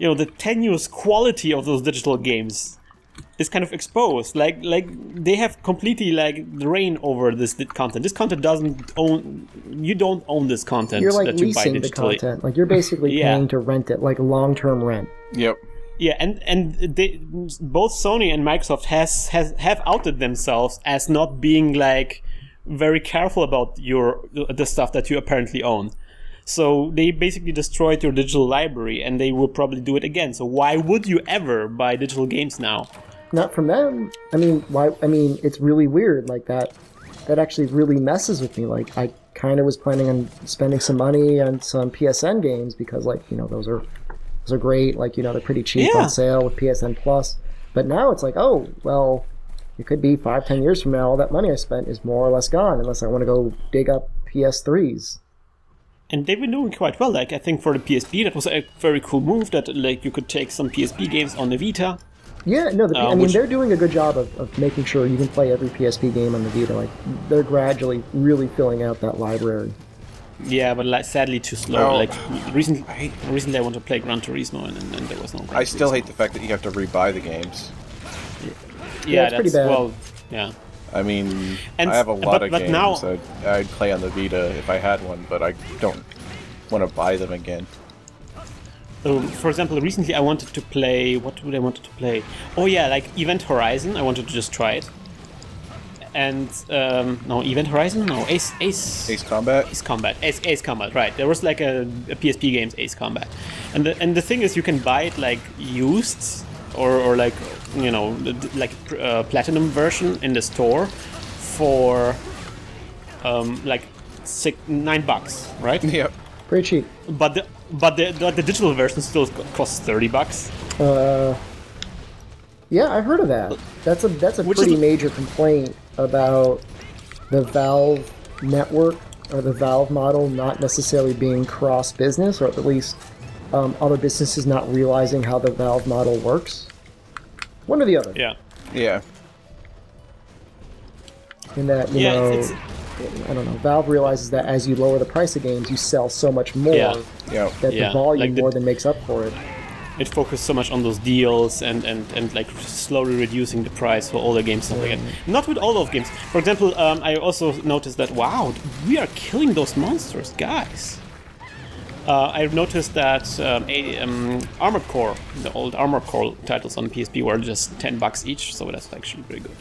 you know, the tenuous quality of those digital games is kind of exposed. Like, like they have completely like reign over this content. This content doesn't own. You don't own this content. You're like that you buy digitally. The content. Like you're basically yeah. paying to rent it, like long-term rent. Yep. Yeah, and and they, both Sony and Microsoft has has have outed themselves as not being like very careful about your the stuff that you apparently own. So they basically destroyed your digital library, and they will probably do it again. So why would you ever buy digital games now? Not from them. I mean, why? I mean, it's really weird. Like that, that actually really messes with me. Like I kind of was planning on spending some money on some P S N games because, like, you know, those are those are great. Like, you know, they're pretty cheap yeah. on sale with P S N Plus. But now it's like, oh well, it could be five, ten years from now, all that money I spent is more or less gone, unless I want to go dig up P S threes. And they've been doing quite well. Like, I think for the P S P, that was a very cool move that, like, you could take some P S P games on the Vita. Yeah, no, the, uh, I mean, which... they're doing a good job of, of making sure you can play every P S P game on the Vita. Like, they're gradually really filling out that library. Yeah, but like, sadly too slow. No, like, recently I, hate... recently I wanted to play Gran Turismo, and, and, and there was no Gran Turismo. I still hate the fact that you have to rebuy the games. Yeah, yeah that's, that's pretty bad. Well, yeah. I mean, and, I have a lot but, of but games now... I'd, I'd play on the Vita if I had one, but I don't want to buy them again. So, for example, recently I wanted to play... What would I wanted to play? Oh yeah, like Event Horizon. I wanted to just try it. And, um, no, Event Horizon? No, Ace... Ace... Ace Combat? Ace Combat. Ace, Ace Combat, right. There was like a, a P S P game's Ace Combat. And the, and the thing is, you can buy it, like, used, or, or like... you know, like uh, platinum version in the store for um, like six, nine bucks, right? Yeah, pretty cheap. But the but the, the, the digital version still costs thirty bucks. Uh, yeah, I heard of that. That's a that's a Which pretty major complaint about the Valve network or the Valve model not necessarily being cross business, or at least um, other businesses not realizing how the Valve model works. One or the other. Yeah. Yeah. And that, you yeah, know, it's, it's, I don't know, Valve realizes that as you lower the price of games, you sell so much more yeah. Yeah. that yeah. the volume like the, more than makes up for it. It focused so much on those deals and, and, and like slowly reducing the price for all the games. Stuff yeah. like that. Not with all of games. For example, um, I also noticed that, wow, we are killing those monsters, guys. Uh, I've noticed that um, a, um, Armored Core, the old Armored Core titles on P S P were just ten bucks each, so that's actually pretty good.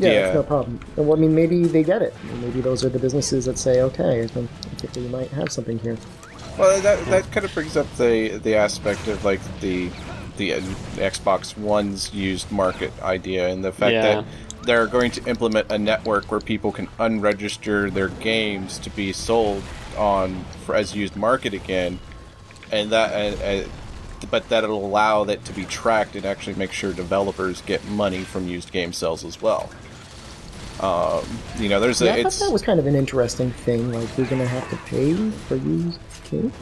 Yeah, yeah. That's no problem. Well, I mean, maybe they get it. Maybe those are the businesses that say, okay, we might have something here. Well, that yeah. that kind of brings up the the aspect of like the the uh, Xbox One's used market idea, and the fact yeah. that they're going to implement a network where people can unregister their games to be sold on for as used market again, and that uh, uh, but that'll allow that to be tracked and actually make sure developers get money from used game sales as well. Um, you know, there's yeah, a, I it's, thought that was kind of an interesting thing. Like, you're gonna have to pay for used games.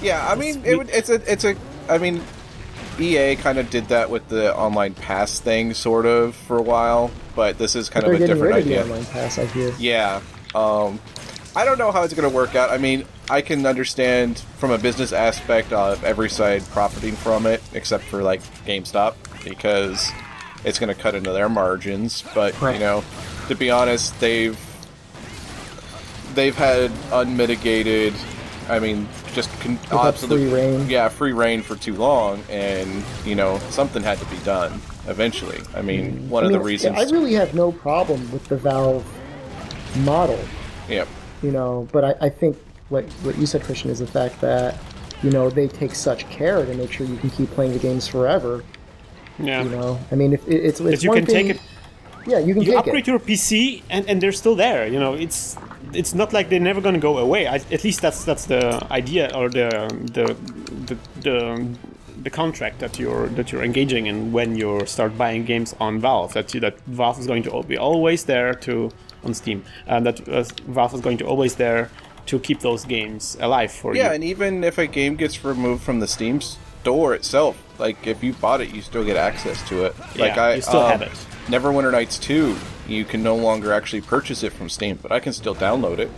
Yeah, I mean, it would, it's a it's a I mean, E A kind of did that with the online pass thing, sort of, for a while. But this is kind but of a different idea. They're getting rid of the online pass, I hear. Yeah. Um, I don't know how it's going to work out. I mean, I can understand from a business aspect of every side profiting from it, except for, like, GameStop, because it's going to cut into their margins. But, right. you know, to be honest, they've they've had unmitigated, I mean, just... Con absolute, free reign. Yeah, free reign for too long, and, you know, something had to be done eventually. I mean, one I mean, of the reasons... I really have no problem with the Valve model. Yep. You know, but I, I think what what you said, Christian, is the fact that, you know, they take such care to make sure you can keep playing the games forever. Yeah. You know, I mean, if it's, it's you one can thing, take it. Yeah, you can you take it. You upgrade your P C, and and they're still there. You know, it's it's not like they're never going to go away. I, at least that's that's the idea or the the the. the the contract that you're that you're engaging in when you start buying games on Valve, that you, that Valve is going to be always there to on Steam, and that uh, Valve is going to always there to keep those games alive for yeah, you. Yeah, and even if a game gets removed from the Steam store itself, like if you bought it, you still get access to it. Like yeah, I you still um, have it. Neverwinter Nights two, you can no longer actually purchase it from Steam, but I can still download it.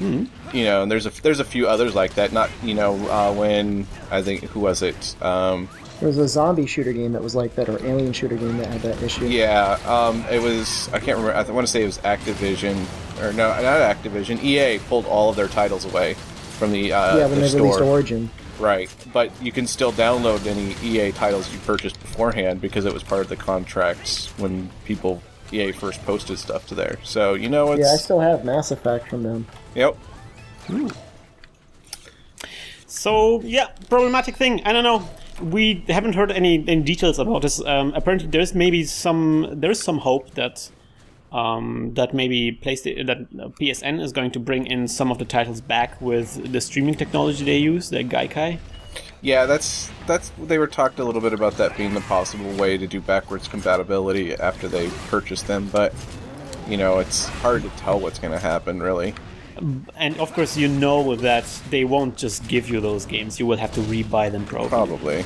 Mm-hmm. You know, and there's a there's a few others like that. Not you know uh, when I think who was it? Um, there was a zombie shooter game that was like that, or alien shooter game that had that issue. Yeah, um, it was. I can't remember. I want to say it was Activision, or no, not Activision. E A pulled all of their titles away from the uh, yeah when they released Origin. Right, but you can still download any E A titles you purchased beforehand because it was part of the contracts when people E A first posted stuff to there. So you know it's yeah, I still have Mass Effect from them. Yep. Ooh. So yeah, problematic thing. I don't know. We haven't heard any, any details about this. Um, apparently, there's maybe some there's some hope that um, that maybe PlayStation that P S N is going to bring in some of the titles back with the streaming technology they use, the Gaikai. Yeah, that's that's they were talked a little bit about that being the possible way to do backwards compatibility after they purchase them, but you know it's hard to tell what's going to happen really. And of course, you know that they won't just give you those games; you will have to rebuy them probably. Probably.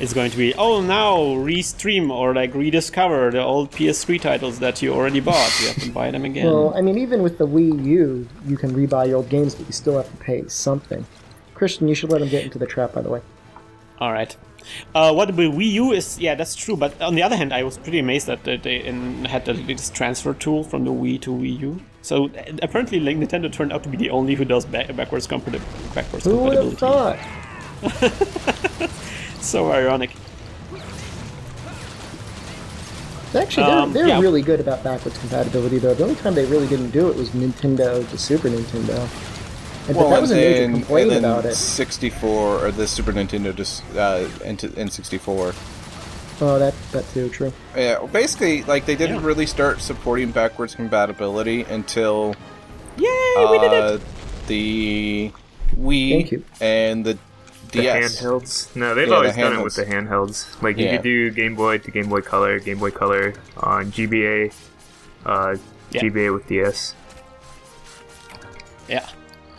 It's going to be oh now restream or like rediscover the old P S three titles that you already bought. You have to buy them again. Well, I mean, even with the Wii U, you can rebuy your old games, but you still have to pay something. Christian, you should let him get into the trap, by the way. All right. Uh, what the Wii U is, yeah, that's true. But on the other hand, I was pretty amazed that they had this transfer tool from the Wii to Wii U. So apparently, like, Nintendo turned out to be the only who does back backwards, compa backwards who compatibility. Who would have thought? So ironic. Actually, they're, um, they're yeah. really good about backwards compatibility, though. The only time they really didn't do it was Nintendo to Super Nintendo. And well, that was a major complaint and then about it. sixty-four or the Super Nintendo just uh, N sixty-four. Oh, that that's too true. Yeah, well, basically, like they didn't yeah. really start supporting backwards compatibility until yay, uh, we did it. The Wii and the D S. The handhelds. No, they've yeah, always the done it with the handhelds. Like you yeah. could do Game Boy to Game Boy Color, Game Boy Color on G B A, uh, yeah. G B A with D S. Yeah.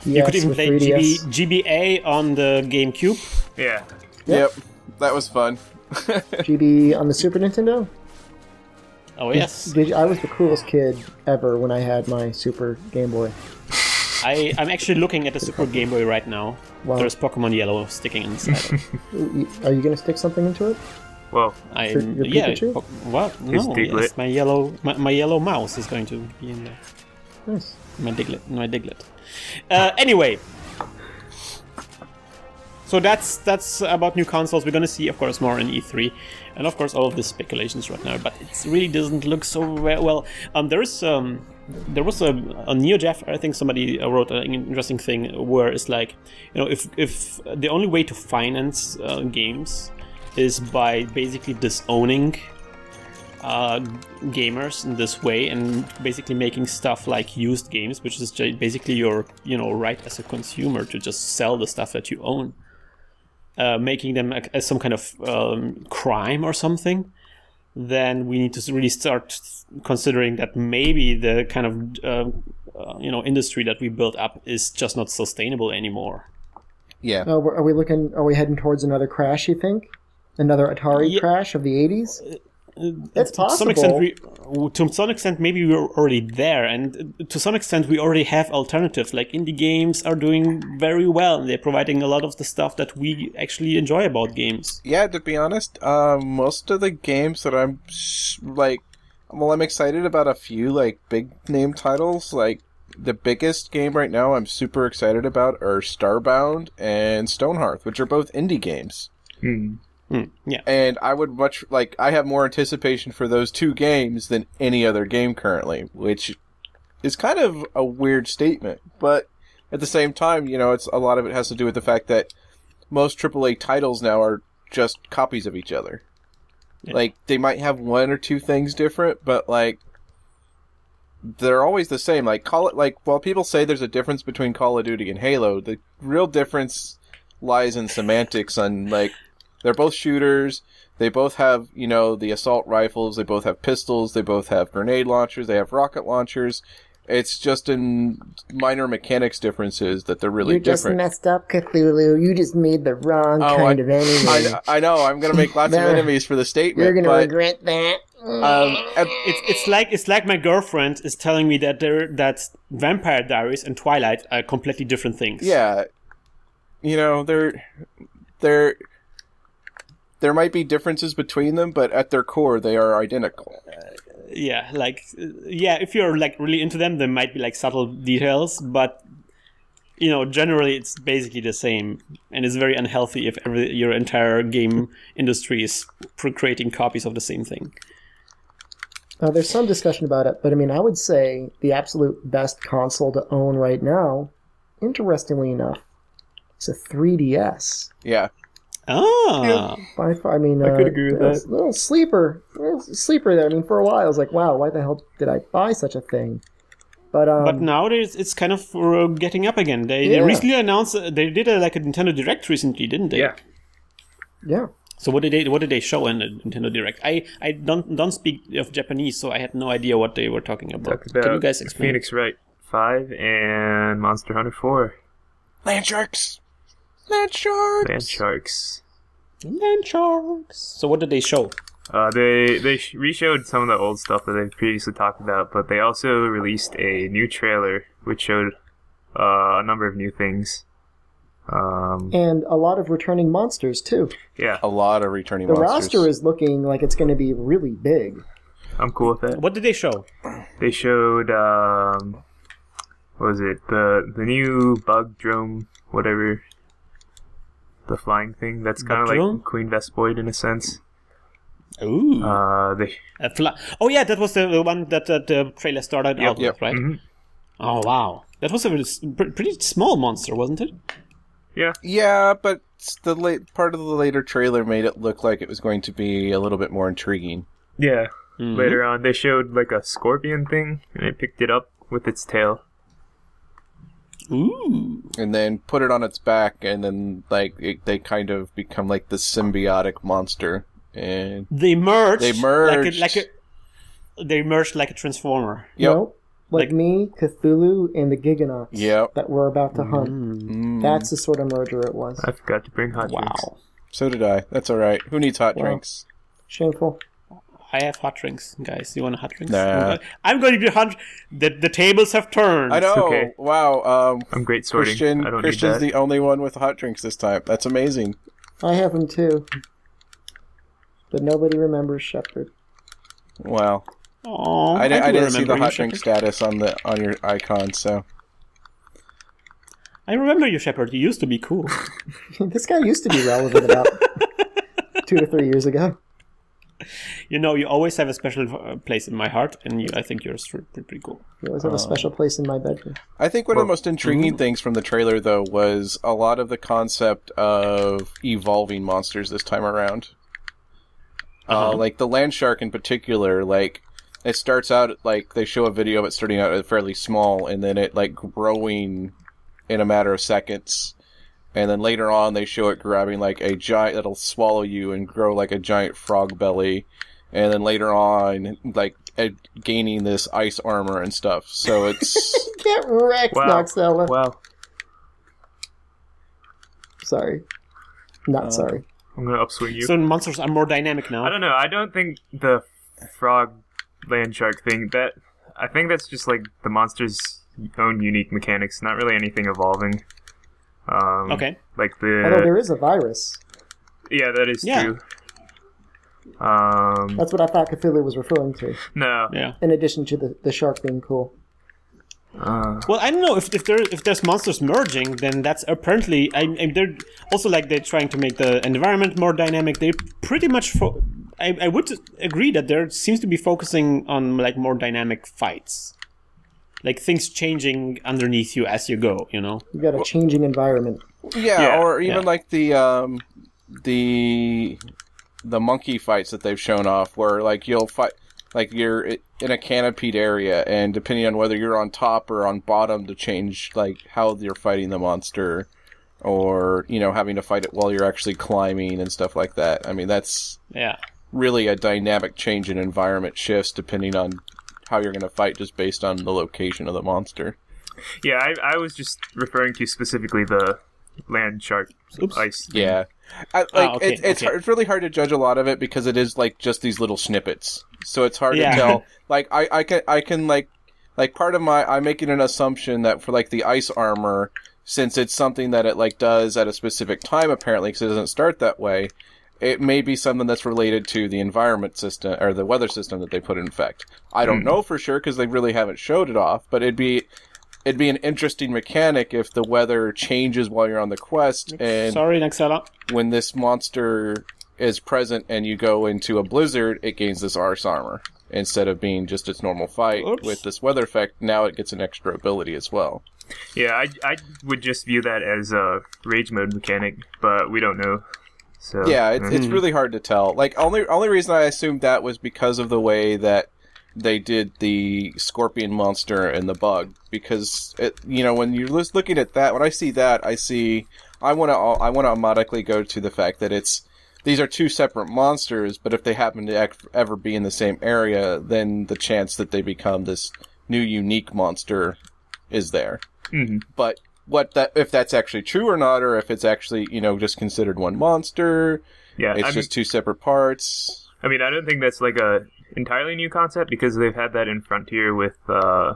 You yes, could even play G B A on the GameCube. Yeah. Yep. yep. That was fun. G B on the Super Nintendo? Oh, yes. Did, did, I was the coolest kid ever when I had my Super Game Boy. I, I'm actually looking at the Super Game Boy right now. Wow. There's Pokemon Yellow sticking inside it. Are you going to stick something into it? Well, I yeah. Po well, no. Yes, my, yellow, my, my yellow mouse is going to be in there. Nice. My Diglett. My Diglett. Uh, anyway, so that's that's about new consoles. We're gonna see, of course, more in E three, and of course all of this speculations right now. But it really doesn't look so well. Um, there is um, there was a, a NeoGeff. I think somebody wrote an interesting thing where it's like, you know, if if the only way to finance uh, games is by basically disowning Uh, gamers in this way and basically making stuff like used games, which is basically your, you know, right as a consumer to just sell the stuff that you own, uh, making them as some kind of um, crime or something, then we need to really start considering that maybe the kind of, uh, uh, you know, industry that we built up is just not sustainable anymore. Yeah. Uh, are we looking, are we heading towards another crash, you think? Another Atari yeah. crash of the eighties? That's possible. To some extent, we, to some extent, maybe we're already there, and to some extent, we already have alternatives. Like indie games are doing very well; and they're providing a lot of the stuff that we actually enjoy about games. Yeah, to be honest, uh, most of the games that I'm like, well, I'm excited about a few like big name titles. Like the biggest game right now, I'm super excited about are Starbound and Stonehearth, which are both indie games. Hmm. Mm, yeah. And I would much, like, I have more anticipation for those two games than any other game currently, which is kind of a weird statement. But at the same time, you know, it's a lot of it has to do with the fact that most triple A titles now are just copies of each other. Yeah. Like, they might have one or two things different, but, like, they're always the same. Like, call it, like, while people say there's a difference between Call of Duty and Halo, the real difference lies in semantics on, like, they're both shooters, they both have, you know, the assault rifles, they both have pistols, they both have grenade launchers, they have rocket launchers, It's just in minor mechanics differences that they're really different. You just messed up, Cthulhu. You just made the wrong oh, kind I, of enemy. I, I know. I'm going to make lots of enemies for the statement. You're going to regret that. Um, it's it's like it's like my girlfriend is telling me that there that Vampire Diaries and Twilight are completely different things. Yeah, you know there there there might be differences between them, but at their core they are identical. Yeah, like yeah, if you're like really into them, there might be like subtle details, but you know generally it's basically the same, and it's very unhealthy if every, your entire game industry is creating copies of the same thing. Uh, there's some discussion about it, but I mean, I would say the absolute best console to own right now, interestingly enough, is a three D S. Yeah. Oh. Yeah, by far, I mean, I uh, could agree with that. A little sleeper, a little sleeper there. I mean, for a while, I was like, wow, why the hell did I buy such a thing? But um, but now it's kind of getting up again. They yeah. they recently announced they did a, like a Nintendo Direct recently, didn't they? Yeah. Yeah. So what did they what did they show in the Nintendo Direct? I, I don't don't speak of Japanese, so I had no idea what they were talking about. Talked about Can you guys explain? Phoenix Wright five and Monster Hunter four. Land sharks, land sharks, land sharks, land sharks. So what did they show? Uh, they they re-showed some of the old stuff that they previously talked about, but they also released a new trailer which showed uh, a number of new things. Um, and a lot of returning monsters too. Yeah, a lot of returning monsters. The roster is looking like it's going to be really big. I'm cool with that. What did they show? They showed um, what was it? The the new bug drome, whatever, the flying thing. That's kind of like Queen Vespoid in a sense. Ooh. Uh, they... a fly oh yeah, that was the, the one that uh, the trailer started yep, out yep. with, right? Mm-hmm. Oh wow, that was a pretty small monster, wasn't it? Yeah, yeah, but the late part of the later trailer made it look like it was going to be a little bit more intriguing. Yeah, mm-hmm. Later on they showed like a scorpion thing, and it picked it up with its tail. Ooh! And then put it on its back, and then like it, they kind of become like the symbiotic monster, and they merged. They merged like a, like a they merged like a transformer. Yep. Nope. Like, like me, Cthulhu, and the Giganox yep. that we're about to hunt. Mm. That's the sort of merger it was. I forgot to bring hot wow. drinks. Wow. So did I. That's all right. Who needs hot wow. drinks? Shameful. I have hot drinks, guys. You want hot drinks? Nah. I'm going to be hot. The, the tables have turned. I know. Okay. Wow. Um, I'm great sorting. Christian, I don't Christian's need that. The only one with hot drinks this time. That's amazing. I have them too. But nobody remembers Shepherd. Wow. Aww, I, I, I didn't see the hot drink status on the on your icon, so I remember you, Shepherd. You used to be cool. This guy used to be relevant about two to three years ago. You know, you always have a special place in my heart, and you, I think you're pretty cool. You always have um, a special place in my bedroom. I think one well, of the most intriguing mm. things from the trailer, though, was a lot of the concept of evolving monsters this time around. Uh-huh. uh, like the land shark in particular, like. It starts out, like, they show a video of it starting out fairly small, and then it, like, growing in a matter of seconds. And then later on, they show it grabbing, like, a giant, that'll swallow you and grow, like, a giant frog belly. And then later on, like, ed gaining this ice armor and stuff. So it's... Get wrecked, wow. Noxella. Wow. Sorry. Not uh, sorry. I'm gonna upswing you. So monsters are more dynamic now. I don't know. I don't think the frog... land shark thing that I think that's just like the monster's own unique mechanics, not really anything evolving. Um, okay. Like the although there is a virus. Yeah, that is yeah. true. Um, that's what I thought Cthulhu was referring to. No. Yeah. In addition to the the shark being cool. Uh, well, I don't know if if there if there's monsters merging, then that's apparently I, I they're also like they're trying to make the environment more dynamic. They pretty much. Fo I, I would agree that there seems to be focusing on like more dynamic fights, like things changing underneath you as you go. You know, you got a changing environment. Yeah, yeah or even yeah. like the um, the the monkey fights that they've shown off, where like you'll fight like you're in a canopied area, and depending on whether you're on top or on bottom, to change like how you're fighting the monster. Or, you know, having to fight it while you're actually climbing and stuff like that. I mean, that's yeah. really a dynamic change in environment shifts depending on how you're going to fight just based on the location of the monster. Yeah, I, I was just referring to specifically the land shark ice thing. Yeah. I, like, oh, okay, it, it's, okay. hard, it's really hard to judge a lot of it because it is, like, just these little snippets. So it's hard yeah. to tell. Like, I, I can, I can like, like, part of my... I'm making an assumption that for, like, the ice armor, since it's something that it, like, does at a specific time, apparently, because it doesn't start that way, it may be something that's related to the environment system, or the weather system that they put in effect. I don't mm. know for sure, because they really haven't showed it off, but it'd be... It'd be an interesting mechanic if the weather changes while you're on the quest. And Sorry, Nexella. When this monster is present and you go into a blizzard, it gains this arse armor. Instead of being just its normal fight Oops. with this weather effect, now it gets an extra ability as well. Yeah, I, I would just view that as a rage mode mechanic, but we don't know. So Yeah, it, mm. it's really hard to tell. Like, only only reason I assumed that was because of the way that they did the scorpion monster and the bug, because it, you know, when you're looking at that, when I see that, I see I want to I want to automatically go to the fact that it's these are two separate monsters, but if they happen to ever be in the same area, then the chance that they become this new unique monster is there. Mm-hmm. But what that if that's actually true or not, or if it's actually, you know, just considered one monster? Yeah, it's I just mean, two separate parts. I mean, I don't think that's like a entirely new concept, because they've had that in Frontier with uh,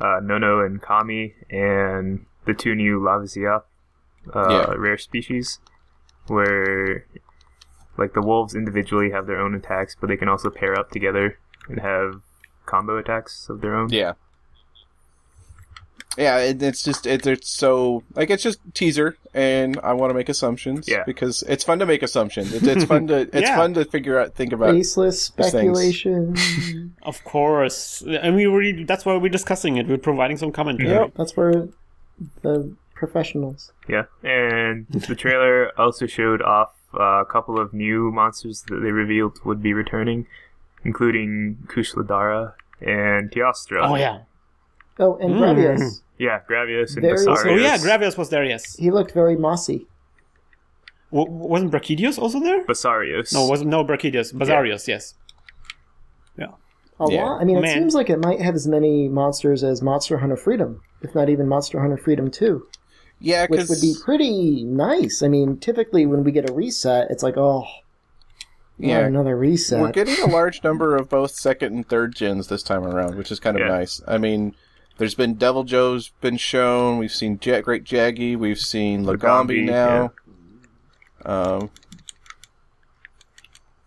uh, Nono and Kami and the two new Lavaziath uh, yeah. rare species, where like the wolves individually have their own attacks, but they can also pair up together and have combo attacks of their own. Yeah. Yeah, it, it's just, it, it's so, like, it's just teaser, and I want to make assumptions, yeah. because it's fun to make assumptions. It, it's fun to, it's yeah. fun to figure out, think about baseless speculation. Of course. And we really, that's why we're discussing it. We're providing some commentary. Yep, that's where the professionals. Yeah, and the trailer also showed off uh, a couple of new monsters that they revealed would be returning, including Kushladara and Teostra. Oh, yeah. Oh, and mm. Gravios. Yeah, Gravios and Basarios. Oh, yeah, Gravios was there, yes. He looked very mossy. W wasn't Brachidios also there? Basarios. No, wasn't no Brachidios. Basarios, yeah. yes. Yeah. A yeah. lot. I mean, it Man. seems like it might have as many monsters as Monster Hunter Freedom, if not even Monster Hunter Freedom two. Yeah, because... Which would be pretty nice. I mean, typically when we get a reset, it's like, oh... Yeah, oh, another reset. We're getting a large number of both second and third gens this time around, which is kind of yeah. nice. I mean... There's been Deviljho's been shown. We've seen ja Great Jaggy. We've seen Lagambi now. Yeah. Um,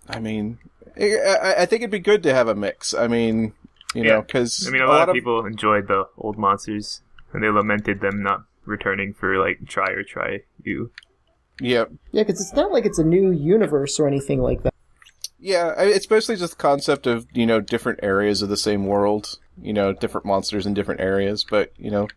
I mean, it, I, I think it'd be good to have a mix. I mean, you yeah. know, because I mean, a, a lot, lot of people enjoyed the old monsters, and they lamented them not returning for like Try or Try You. Yep. Yeah, because it's not like it's a new universe or anything like that. Yeah, it's basically just the concept of, you know, different areas of the same world. You know, different monsters in different areas, but, you know,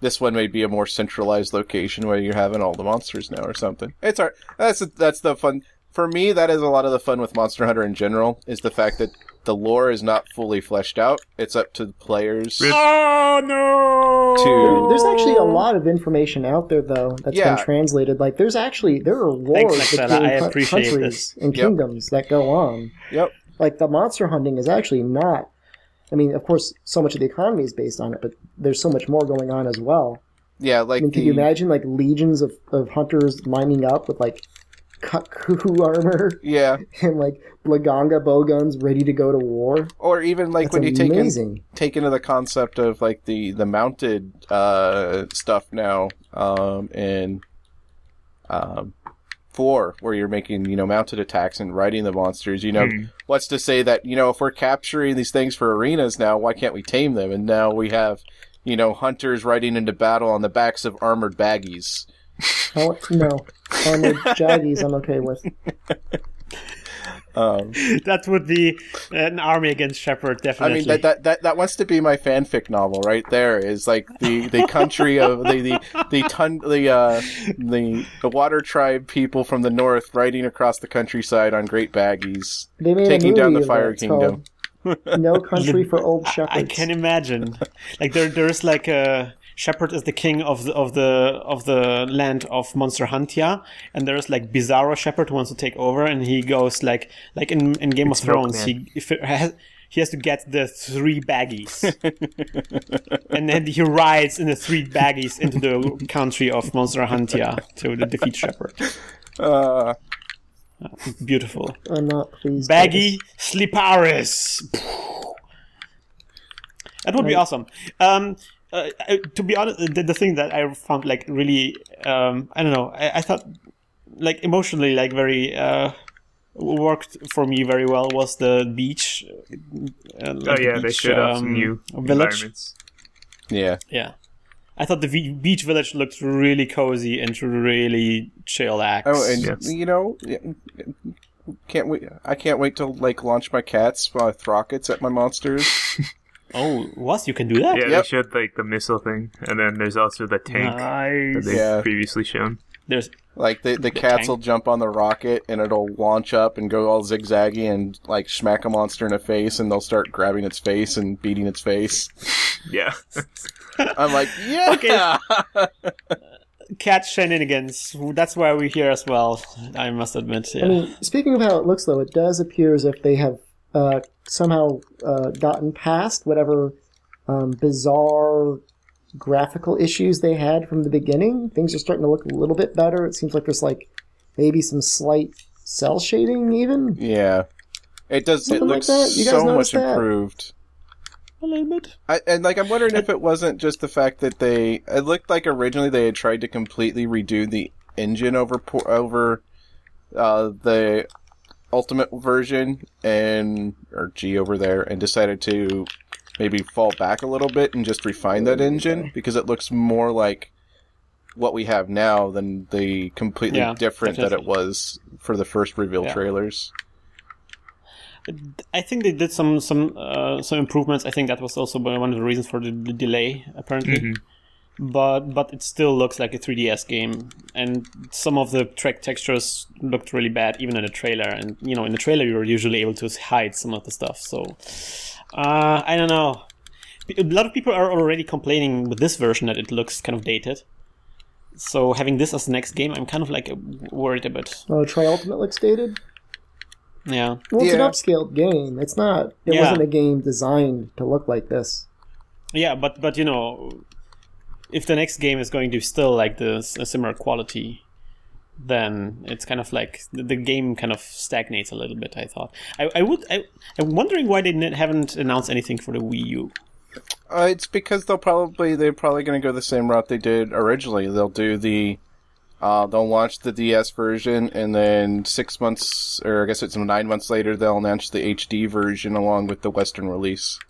this one may be a more centralized location where you're having all the monsters now or something. It's hard. That's, that's the fun. For me, that is a lot of the fun with Monster Hunter in general, is the fact that the lore is not fully fleshed out. It's up to the players. Oh, no! To... There's actually a lot of information out there, though, that's yeah. been translated. Like, there's actually, there are wars Thanks, between I appreciate countries this. and yep. kingdoms that go on. Yep. Like, the monster hunting is actually not I mean, of course, so much of the economy is based on it, but there's so much more going on as well. Yeah, like I mean, can the... you imagine, like, legions of, of hunters lining up with, like, Kuhu armor? Yeah. And, like, Blaganga bowguns ready to go to war? Or even, like, That's when amazing. you take, in, take into the concept of, like, the, the mounted uh, stuff now um, in um, four, where you're making, you know, mounted attacks and riding the monsters, you know, mm. what's to say that, you know, if we're capturing these things for arenas now, why can't we tame them? And now we have, you know, hunters riding into battle on the backs of armored baggies. Oh, no. Armored jaggies I'm okay with. Um, that would be an army against Shepherd, definitely. I mean, that, that that that wants to be my fanfic novel right there. Is like the the country of the the the ton, the, uh, the the water tribe people from the north riding across the countryside on great baggies, taking down the Fire Kingdom. No Country for Old Shepherds. I, I can imagine. Like there there's like a. Shepherd is the king of the of the of the land of Monster Huntia, and there's like Bizarro Shepherd who wants to take over, and he goes like like in, in Game it's of Thrones, he, he he has to get the three baggies. And then he rides in the three baggies into the country of Monster Hunter to defeat Shepherd. Uh, Beautiful. I'm not pleased. Baggy Sliparis. That would be awesome. Um, uh, to be honest, the, the thing that I found like really, um, I don't know, I, I thought like emotionally like very uh, worked for me very well was the beach. Uh, like oh yeah, beach, they showed um, up some new environments. Yeah. Yeah. I thought the beach village looked really cozy and really chillax. Oh, and yes. you know, can't wait! I can't wait to like launch my cats with rockets at my monsters. Oh, what? You can do that? Yeah, yep. They showed like the missile thing, and then there's also the tank nice. that they've yeah. previously shown. There's like the the, the cats tank. will jump on the rocket and it'll launch up and go all zigzaggy and like smack a monster in the face, and they'll start grabbing its face and beating its face. Yeah. I'm like, yeah! Okay. Cat shenanigans. That's why we're here as well, I must admit. Yeah. I mean, speaking of how it looks, though, it does appear as if they have uh, somehow uh, gotten past whatever um, bizarre graphical issues they had from the beginning. Things are starting to look a little bit better. It seems like there's, like, maybe some slight cell shading, even. Yeah. It does. Something it looks like that. You guys so much that? improved. A little bit. I, and like I'm wondering if it wasn't just the fact that they it looked like originally they had tried to completely redo the engine over over uh, the ultimate version and or G over there and decided to maybe fall back a little bit and just refine that engine because it looks more like what we have now than the completely yeah, different that it was for the first reveal yeah. trailers. I think they did some some uh, some improvements. I think that was also one of the reasons for the, the delay, apparently. Mm-hmm. But but it still looks like a three D S game, and some of the track textures looked really bad, even in the trailer. And you know, in the trailer, you were usually able to hide some of the stuff. So uh, I don't know. A lot of people are already complaining with this version that it looks kind of dated. So having this as the next game, I'm kind of like worried a bit. Oh, Tri Ultimate looks dated. Yeah. Well, it's yeah. an upscaled game. It's not. It yeah. wasn't a game designed to look like this. Yeah, but but you know, if the next game is going to still like this a similar quality, then it's kind of like the, the game kind of stagnates a little bit. I thought. I I would. I, I'm wondering why they haven't announced anything for the Wii U. Uh, it's because they'll probably they're probably going to go the same route they did originally. They'll do the. Uh, they'll launch the D S version, and then six months, or I guess it's nine months later, they'll announce the H D version along with the Western release.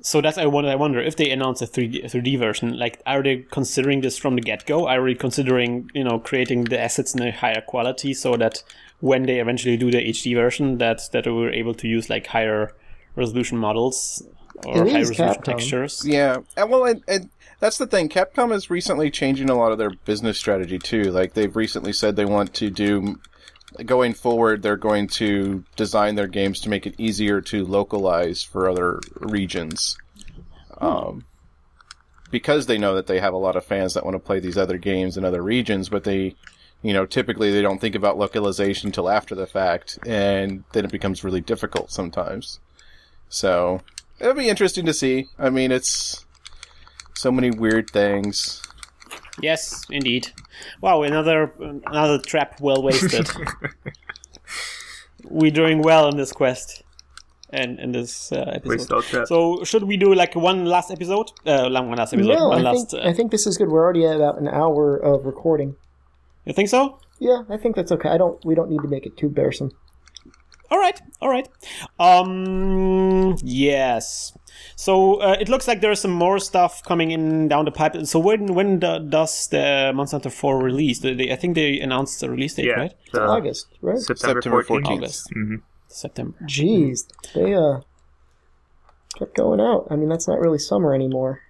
So that's I wonder. I wonder if they announce a three D version. Like, are they considering this from the get-go? Are they considering, you know, creating the assets in a higher quality so that when they eventually do the H D version, that that we're able to use like higher resolution models or higher resolution textures? Yeah. And well, and. and that's the thing. Capcom is recently changing a lot of their business strategy too. Like they've recently said they want to do, going forward, they're going to design their games to make it easier to localize for other regions, um, because they know that they have a lot of fans that want to play these other games in other regions. But they, you know, typically they don't think about localization until after the fact, and then it becomes really difficult sometimes. So it'll be interesting to see. I mean, it's. So many weird things. Yes, indeed. Wow, another another trap well wasted. We're doing well in this quest, and in this uh, episode. So, should we do like one last episode? Uh, one last episode. No, one I last. Think, uh, I think this is good. We're already at about an hour of recording. You think so? Yeah, I think that's okay. I don't. We don't need to make it too bearsome. All right, all right. Um, yes. So uh, it looks like there's some more stuff coming in down the pipe. So when when the, does the Monster Hunter four release? The, the, I think they announced the release date, yeah, right? Uh, August, right? September, September fourteenth. August. Mm-hmm. September. Jeez, they uh kept going out. I mean, that's not really summer anymore.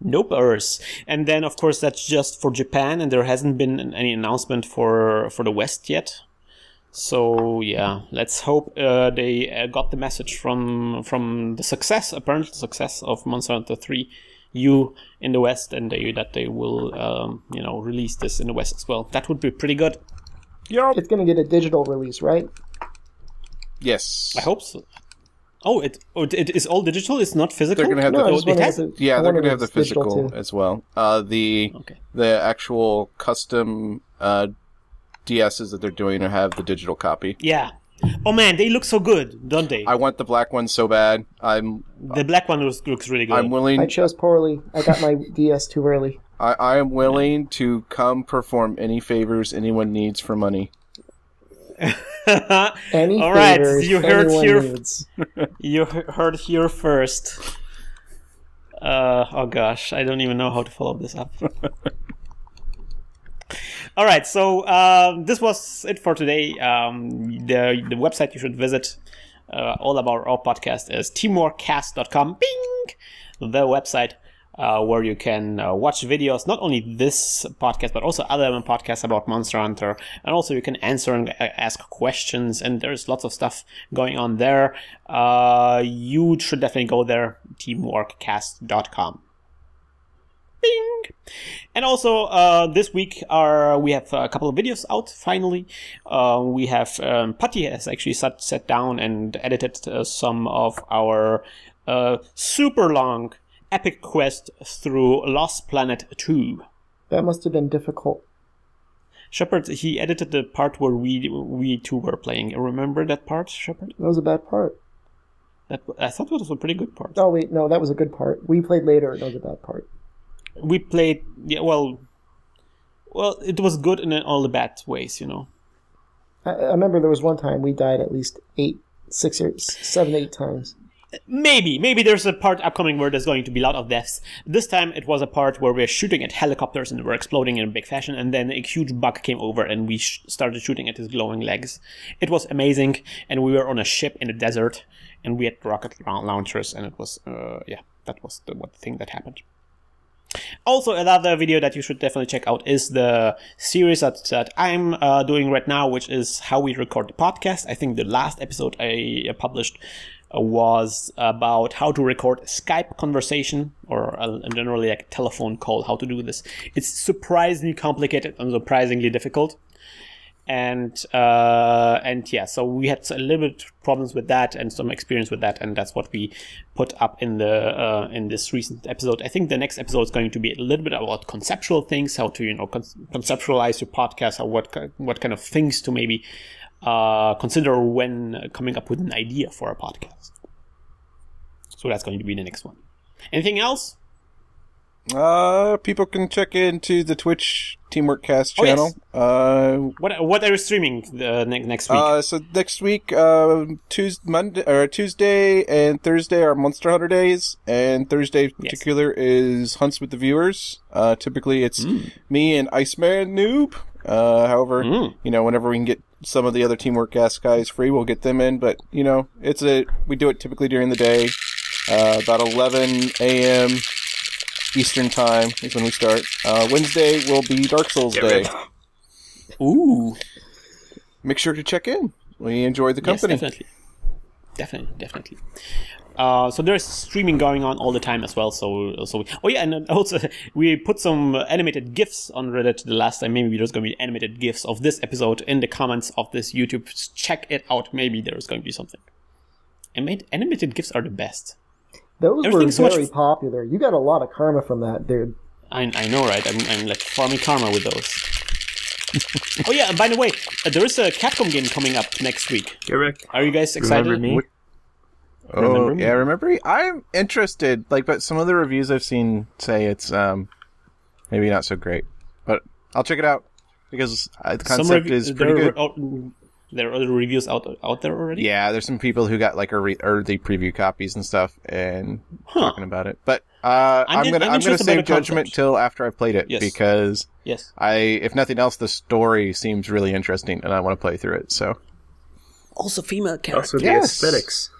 Nope, Earth. And then, of course, that's just for Japan, and there hasn't been any announcement for for the West yet. So yeah, let's hope uh, they uh, got the message from from the success, apparent success of Monster Hunter three U in the West, and they, that they will, um, you know, release this in the West as well. That would be pretty good. Yeah, it's gonna get a digital release, right? Yes, I hope so. Oh, it oh, it is all digital. It's not physical. They're gonna have no, the, it has, it, yeah, they're gonna have the physical as well. Uh, the okay. the actual custom uh, D Ss that they're doing have the digital copy. Yeah. Oh man, they look so good, don't they? I want the black one so bad. I'm the black one looks, looks really good. I'm willing. I chose poorly. I got my D S too early. I, I am willing yeah. to come perform any favors anyone needs for money. Any all right, you heard here. Needs. You heard here first. Uh, oh gosh, I don't even know how to follow this up. All right, so uh, this was it for today. Um, the the website you should visit, uh, all about our podcast, is teamworkcast dot com. Bing, the website. Uh, where you can uh, watch videos, not only this podcast, but also other podcasts about Monster Hunter. And also you can answer and ask questions, and there's lots of stuff going on there. Uh, you should definitely go there, teamworkcast dot com. Bing! And also, uh, this week our, we have a couple of videos out, finally. Uh, we have, um, Patty has actually sat, sat down and edited uh, some of our uh, super long epic quest through Lost Planet two. That must have been difficult. Shepherd, he edited the part where we we two were playing. Remember that part, Shepherd? That was a bad part. That I thought it was a pretty good part. Oh wait, no, that was a good part. We played later. That was a bad part. We played, yeah, well, well, it was good in all the bad ways, you know. I, I remember there was one time we died at least eight, six, or seven, eight times. Maybe, maybe there's a part upcoming where there's going to be a lot of deaths. This time it was a part where we're shooting at helicopters and we're exploding in a big fashion, and then a huge bug came over and we sh started shooting at his glowing legs. It was amazing, and we were on a ship in the desert, and we had rocket launchers, and it was, uh, yeah, that was the what thing that happened. Also, another video that you should definitely check out is the series that, that I'm uh, doing right now, which is how we record the podcast. I think the last episode I published was about how to record a Skype conversation, or a, generally like a telephone call, how to do this. It's surprisingly complicated and surprisingly difficult. And uh, and yeah, so we had a little bit problems with that and some experience with that, and that's what we put up in the uh, in this recent episode. I think the next episode is going to be a little bit about conceptual things, how to you know con conceptualize your podcast, or what what kind of things to maybe uh, consider when coming up with an idea for a podcast. So that's going to be the next one. Anything else? Uh, people can check into the Twitch Teamworkcast channel. Oh, yes. Uh, what what are you streaming the ne next week? Uh, so next week, uh, Tuesday, Monday, or Tuesday and Thursday are Monster Hunter days, and Thursday in yes. particular is Hunts with the Viewers. Uh, typically it's mm. me and Iceman Noob. Uh, however, mm. you know, whenever we can get some of the other Teamworkcast guys free, we'll get them in. But you know, it's a we do it typically during the day, uh, about eleven A M Eastern time is when we start. Uh, Wednesday will be Dark Souls Day. Ooh. Make sure to check in. We enjoy the company. Yes, definitely. Definitely, definitely. Uh, so there's streaming going on all the time as well. So, so we, oh yeah, and also we put some animated GIFs on Reddit the last time. Maybe there's going to be animated GIFs of this episode in the comments of this YouTube. Check it out. Maybe there's going to be something. And animated GIFs are the best. Those Everything's were very so popular. You got a lot of karma from that, dude. I, I know, right? I'm, I'm like farming karma with those. Oh, yeah, and by the way, uh, there is a Capcom game coming up next week. Correct. Are you guys excited? Remember me? What? Oh, remember me? Yeah, remember me? I'm interested. Like, but some of the reviews I've seen say it's um, maybe not so great. But I'll check it out because the concept is pretty good. Oh, there are other reviews out out there already. Yeah, there's some people who got like a re early preview copies and stuff, and huh. talking about it. But uh, I'm, I'm gonna I'm, I'm gonna save judgment till after I've played it yes. because yes, I if nothing else, the story seems really interesting, and I want to play through it. So also female characters, also the yes. aesthetics.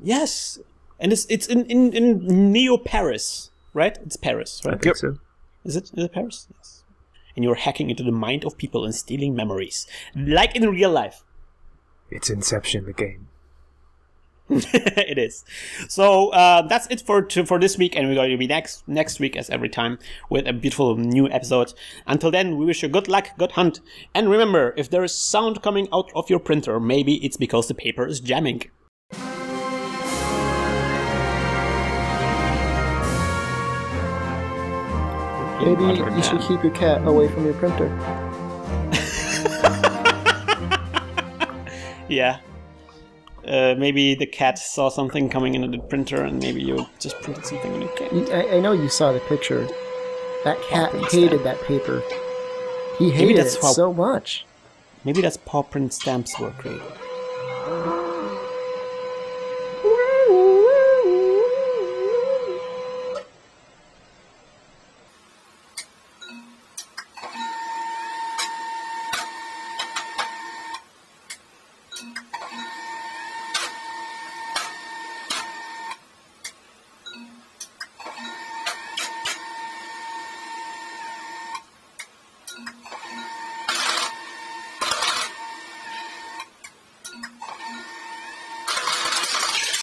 Yes, and it's it's in in, in Neo Paris, right? It's Paris, right? I think yep. so. Is it is it Paris? Yes. And you're hacking into the mind of people and stealing memories. Like in real life. It's Inception, the game. It is. So uh, that's it for to, for this week, and we're going to be next next week, as every time, with a beautiful new episode. Until then, we wish you good luck, good hunt. And remember, if there is sound coming out of your printer, maybe it's because the paper is jamming. Maybe you should keep your cat away from your printer. Yeah. Uh, maybe the cat saw something coming into the printer, and maybe you just printed something on your cat. I, I know you saw the picture. That cat hated that paper. He hated it so much. Maybe that's how print stamps were created.